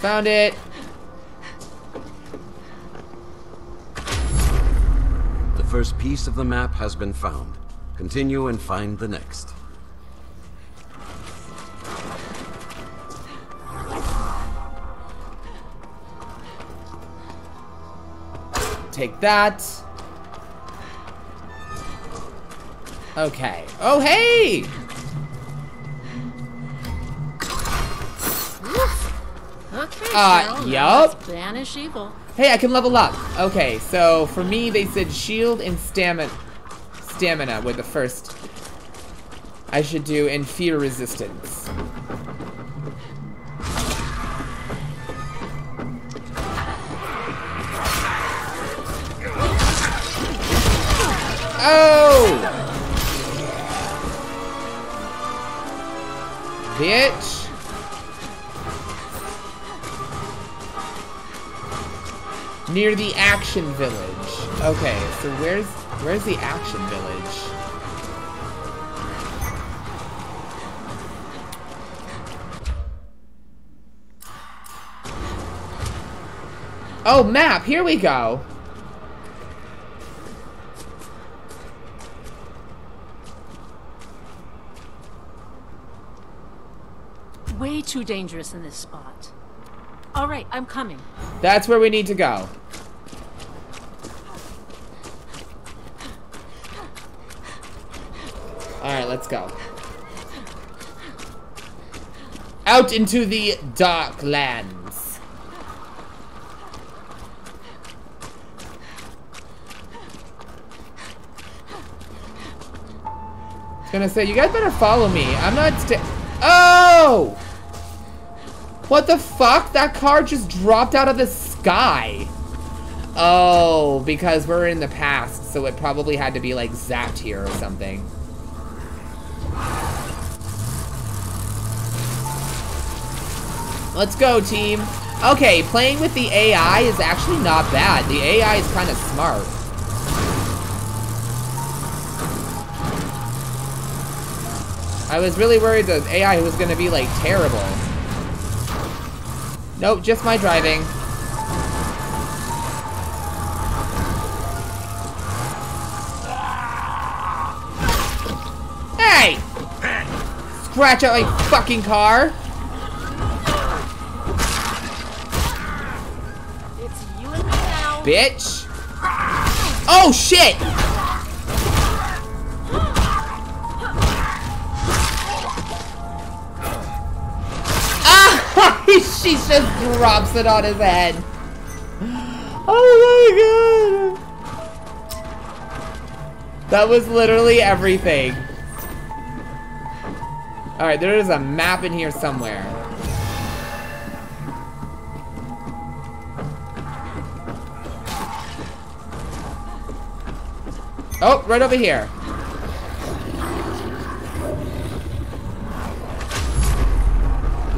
Found it. The first piece of the map has been found. Continue and find the next. Take that. Okay. Oh, hey! Okay, yup. Banish evil. Hey, I can level up. Okay, so for me, they said shield and stamina were the first. I should do and fear resistance. Oh! Bitch! Near the action village. Okay, so where's the action village? Oh, map! Here we go! Way too dangerous in this spot. All right, I'm coming. That's where we need to go. All right, let's go. Out into the dark lands. I was gonna say, you guys better follow me. I'm not Oh! What the fuck? That car just dropped out of the sky. Oh, because we're in the past, so it probably had to be like zapped here or something. Let's go, team. Okay, playing with the AI is actually not bad. The AI is kind of smart. I was really worried the AI was gonna be like terrible. Nope, just my driving. Hey! Scratch out my fucking car! It's you and me now. Bitch! Oh shit! She just drops it on his head. Oh my god. That was literally everything. Alright, there is a map in here somewhere. Oh, right over here.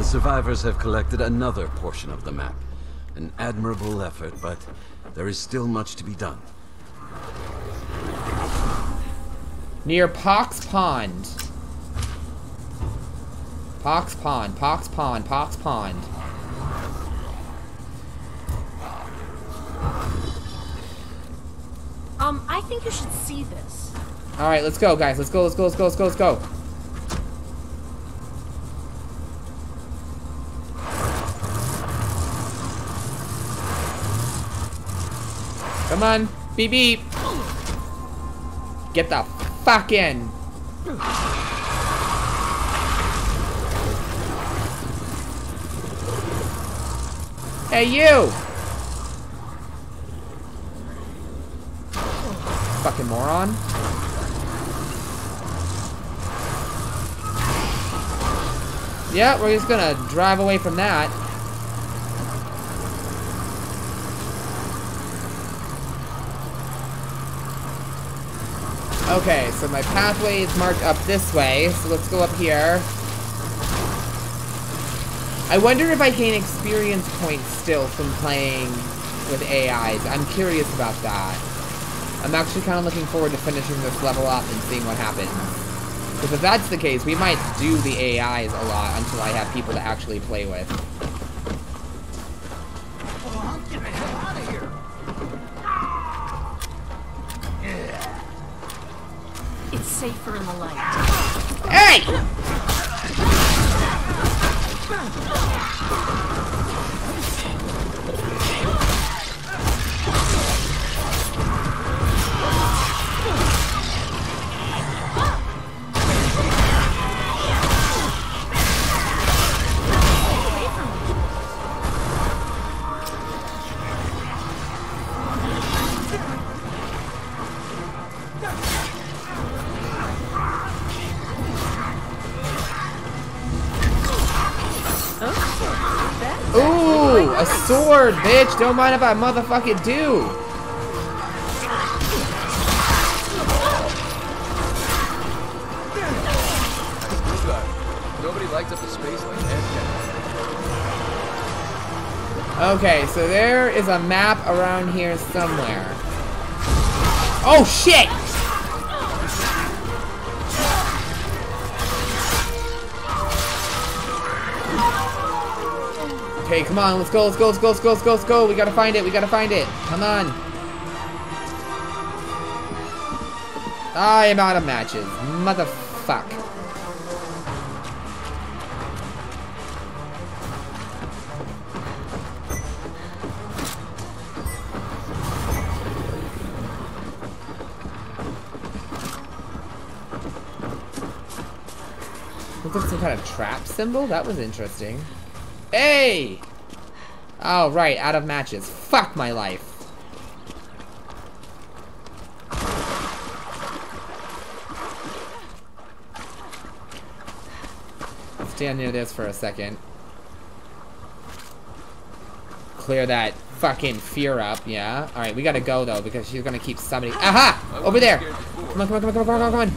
Survivors have collected another portion of the map. An admirable effort, but there is still much to be done. Near Pox Pond. Pox Pond, Pox Pond, Pox Pond. I think you should see this. Alright, let's go, guys. Let's go, let's go, let's go, let's go, let's go. Come on, beep beep. Get the fuck in. Hey, you! Fucking moron. Yeah, we're just gonna drive away from that. Okay, so my pathway is marked up this way, so let's go up here. I wonder if I gain experience points still from playing with AIs. I'm curious about that. I'm actually kind of looking forward to finishing this level up and seeing what happens. Because if that's the case, we might do the AIs a lot until I have people to actually play with. It's safer in the light. Hey! Sword, bitch! Don't mind if I motherfucking do! Nobody likes up the space like that. Okay, so there is a map around here somewhere. Oh shit! Okay, come on, let's go, let's go, let's go, let's go, let's go, let's go. We gotta find it, we gotta find it. Come on. I am out of matches. Motherfuck. Looks like some kind of trap symbol? That was interesting. Hey! Oh, right, out of matches. Fuck my life. Stand near this for a second. Clear that fucking fear up, yeah? Alright, we gotta go, though, because she's gonna keep somebody... Aha! Over there! Come on, come on, come on, come on, come on, come on!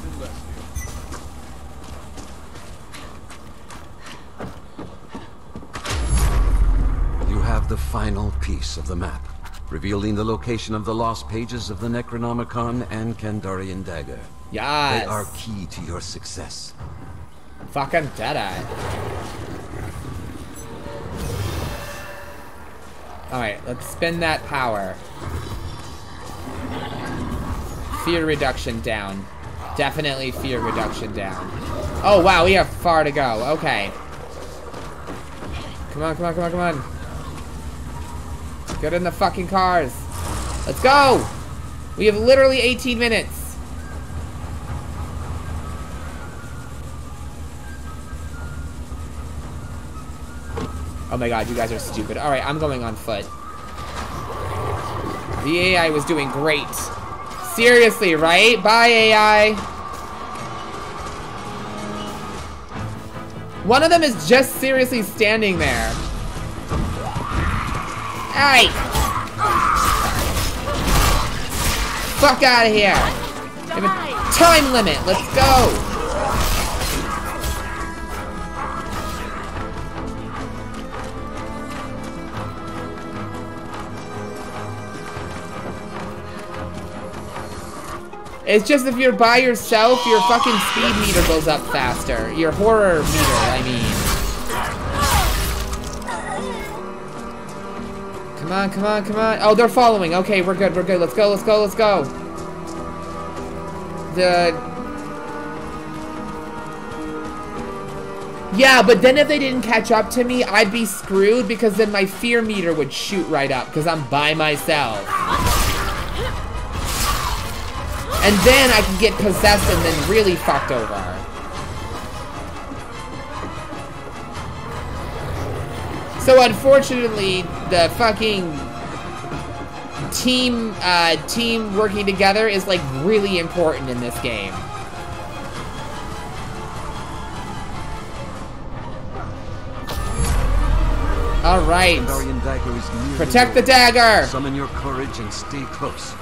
The final piece of the map, revealing the location of the lost pages of the Necronomicon and Kandarian dagger. Yes. They are key to your success. Fucking dead eye. Alright, let's spin that power. Fear reduction down. Definitely fear reduction down. Oh wow, we have far to go. Okay. Come on, come on, come on, come on. Get in the fucking cars. Let's go! We have literally 18 minutes. Oh my god, you guys are stupid. Alright, I'm going on foot. The AI was doing great. Seriously, right? Bye, AI. One of them is just seriously standing there. Hey! Fuck out of here! We have a time limit! Let's go! It's just if you're by yourself, your fucking speed meter goes up faster. Your horror meter, I mean. Come on, come on, come on. Oh, they're following. Okay, we're good, we're good. Let's go, let's go, let's go. Yeah, but then if they didn't catch up to me, I'd be screwed because then my fear meter would shoot right up because I'm by myself. And then I can get possessed and then really fucked over. So unfortunately, the fucking team working together is like really important in this game. All right. Protect the dagger. Summon your courage and stay close.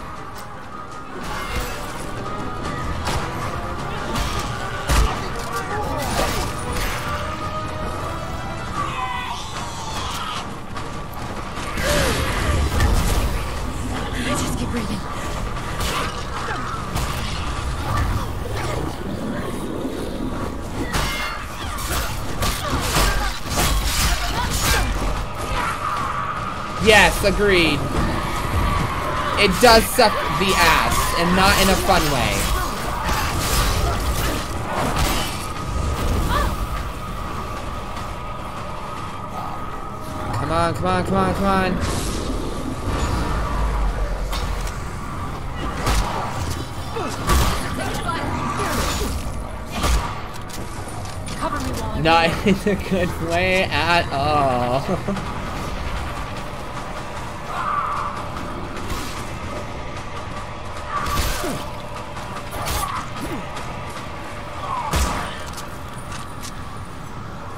Yes, agreed. It does suck the ass, and not in a fun way. Come on, come on, come on, come on. Not in a good way at all.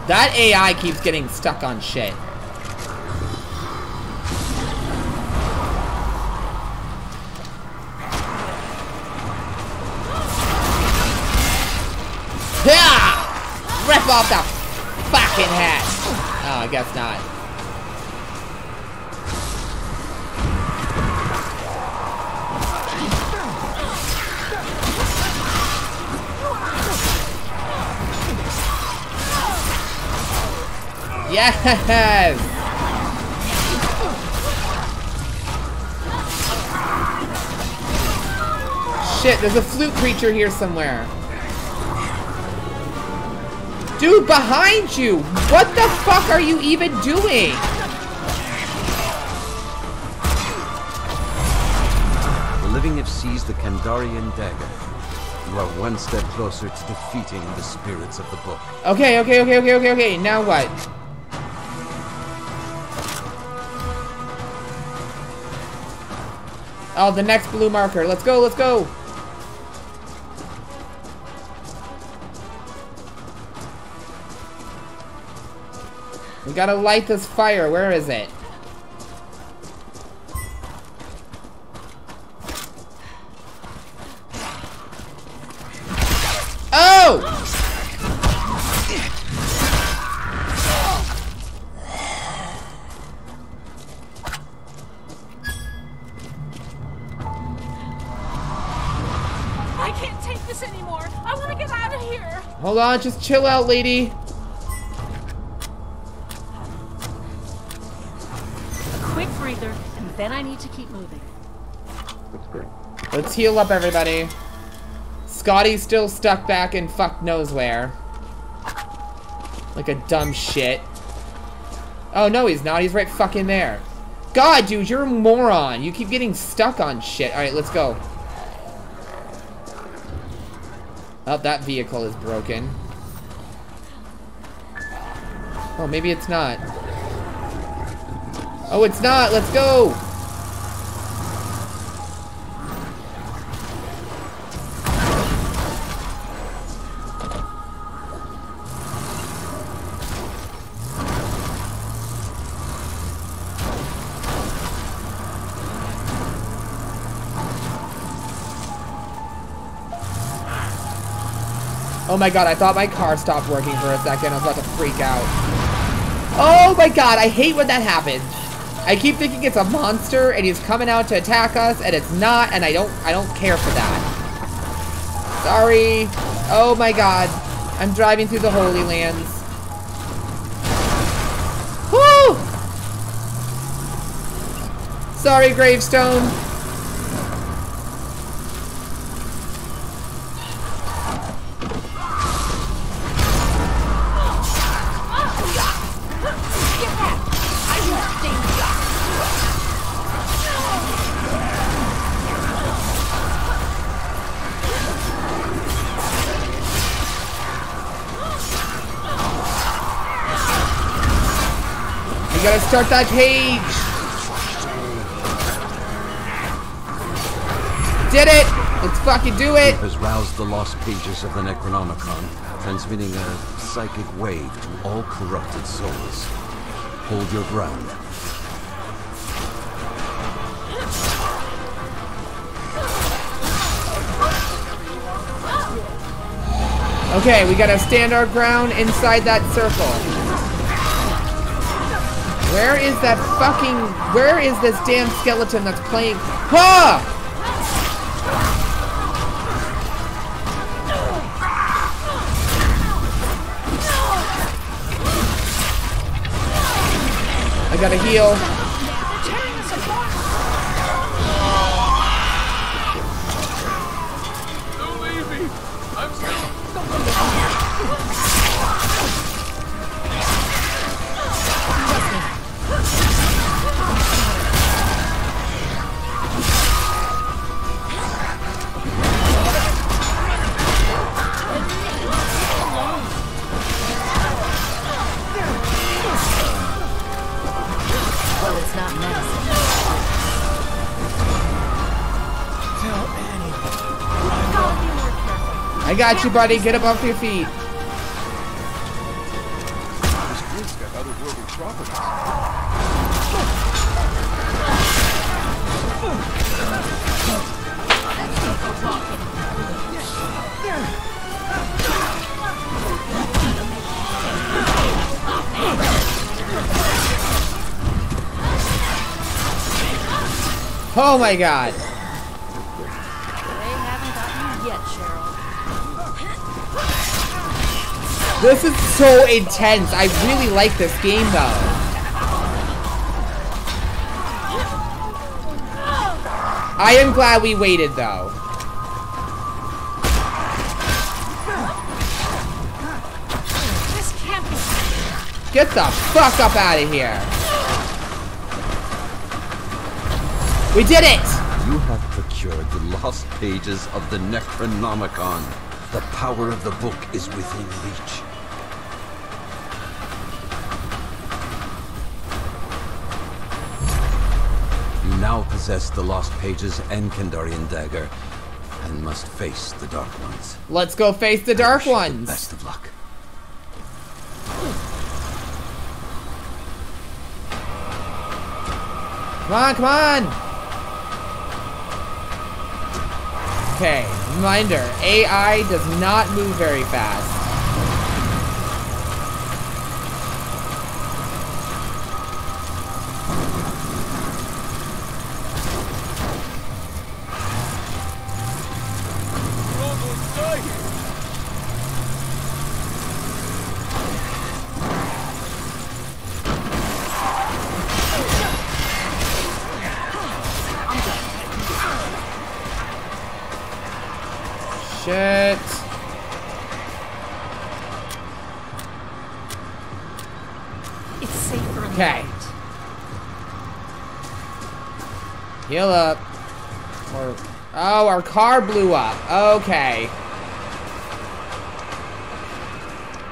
That AI keeps getting stuck on shit. Yeah! Rip off the fucking hat! Oh, I guess not. Yes! Shit, there's a flute creature here somewhere. Dude, behind you! What the fuck are you even doing? The living have seized the Kandarian dagger. You are one step closer to defeating the spirits of the book. Okay, okay, okay, okay, okay, okay. Now what? Oh, the next blue marker. Let's go, let's go. We gotta light this fire. Where is it? Oh! Hold on, just chill out, lady. A quick breather, and then I need to keep moving. That's great. Let's heal up, everybody. Scotty's still stuck back in fuck knows where. Like a dumb shit. Oh, no, he's not. He's right fucking there. God, dude, you're a moron. You keep getting stuck on shit. All right, let's go. Oh, that vehicle is broken. Oh, maybe it's not. Oh, it's not! Let's go! Oh my god, I thought my car stopped working for a second. I was about to freak out. Oh my god, I hate when that happens. I keep thinking it's a monster and he's coming out to attack us and it's not, and I don't care for that. Sorry. Oh my god. I'm driving through the Holy Lands. Woo! Sorry, Gravestone. gotta start that page. Did it! Let's fucking do it! Has roused the lost pages of the Necronomicon, transmitting a psychic wave to all corrupted souls. Hold your ground. Okay, we gotta stand our ground inside that circle. Where is that fucking... Where is this damn skeleton that's playing... Ha! Huh! I gotta heal. I got you, buddy. Get up off your feet. Oh my God. This is so intense. I really like this game, though. I am glad we waited, though. Get the fuck up out of here. We did it! You have procured the lost pages of the Necronomicon. The power of the book is within reach. You now possess the lost pages and Kandarian dagger, and must face the Dark Ones. Let's go face the Dark Ones! Best of luck. Come on, come on! Okay, reminder, AI does not move very fast. Heal up. Or, oh, our car blew up. Okay.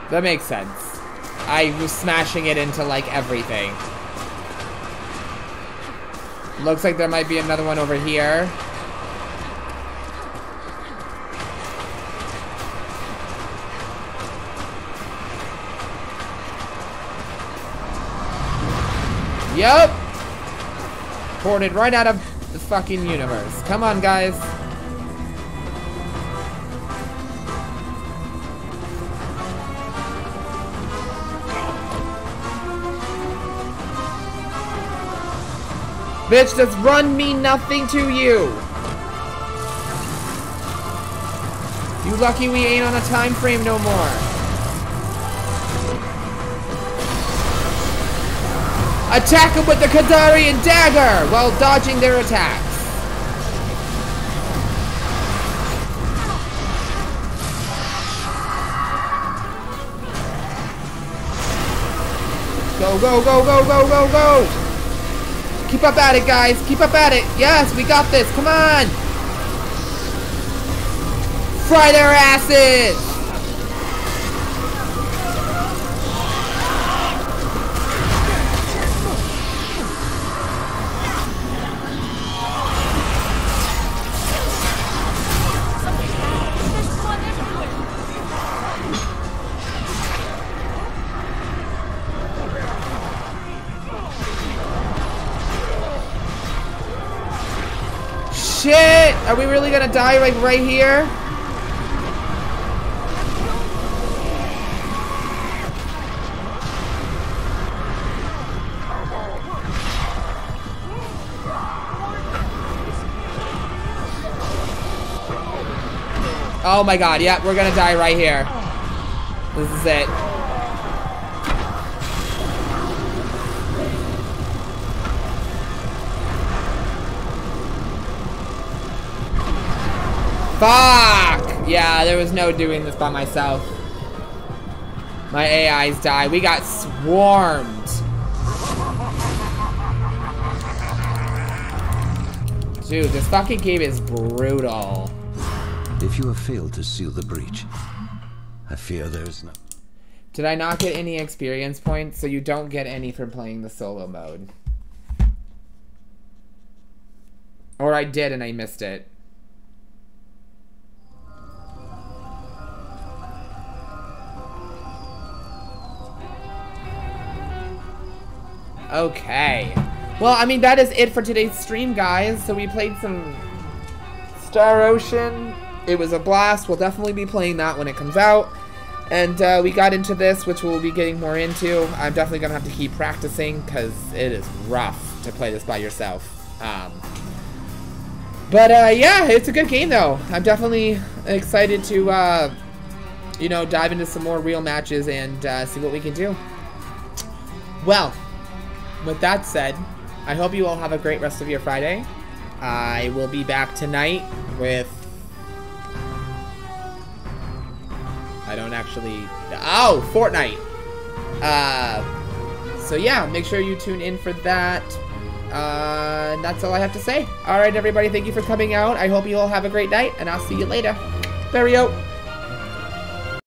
That makes sense. I was smashing it into, like, everything. Looks like there might be another one over here. Yup. Ported right out of the fucking universe. Come on, guys. Bitch, does run mean nothing to you? You lucky we ain't on a time frame no more. Attack him with the Kandarian dagger while dodging their attacks. Go, go, go, go, go, go, go! Keep up at it, guys. Keep up at it. Yes, we got this. Come on! Fry their asses! shit! Are we really gonna die like right here? Oh my god, yeah, we're gonna die right here. This is it. Fuck! Yeah, there was no doing this by myself. My AIs died. We got swarmed. Dude, this fucking game is brutal. If you have failed to seal the breach, I fear there is no... Did I not get any experience points? So you don't get any for playing the solo mode. Or I did and I missed it. Okay. Well, I mean, that is it for today's stream, guys. So we played some Star Ocean. It was a blast. We'll definitely be playing that when it comes out. And we got into this, which we'll be getting more into. I'm definitely going to have to keep practicing because it is rough to play this by yourself. Yeah, it's a good game, though. I'm definitely excited to, you know, dive into some more real matches and see what we can do. Well, with that said, I hope you all have a great rest of your Friday. I will be back tonight with... I don't actually... Oh! Fortnite! So yeah, make sure you tune in for that. And that's all I have to say. Alright everybody, thank you for coming out. I hope you all have a great night, and I'll see you later. There we go.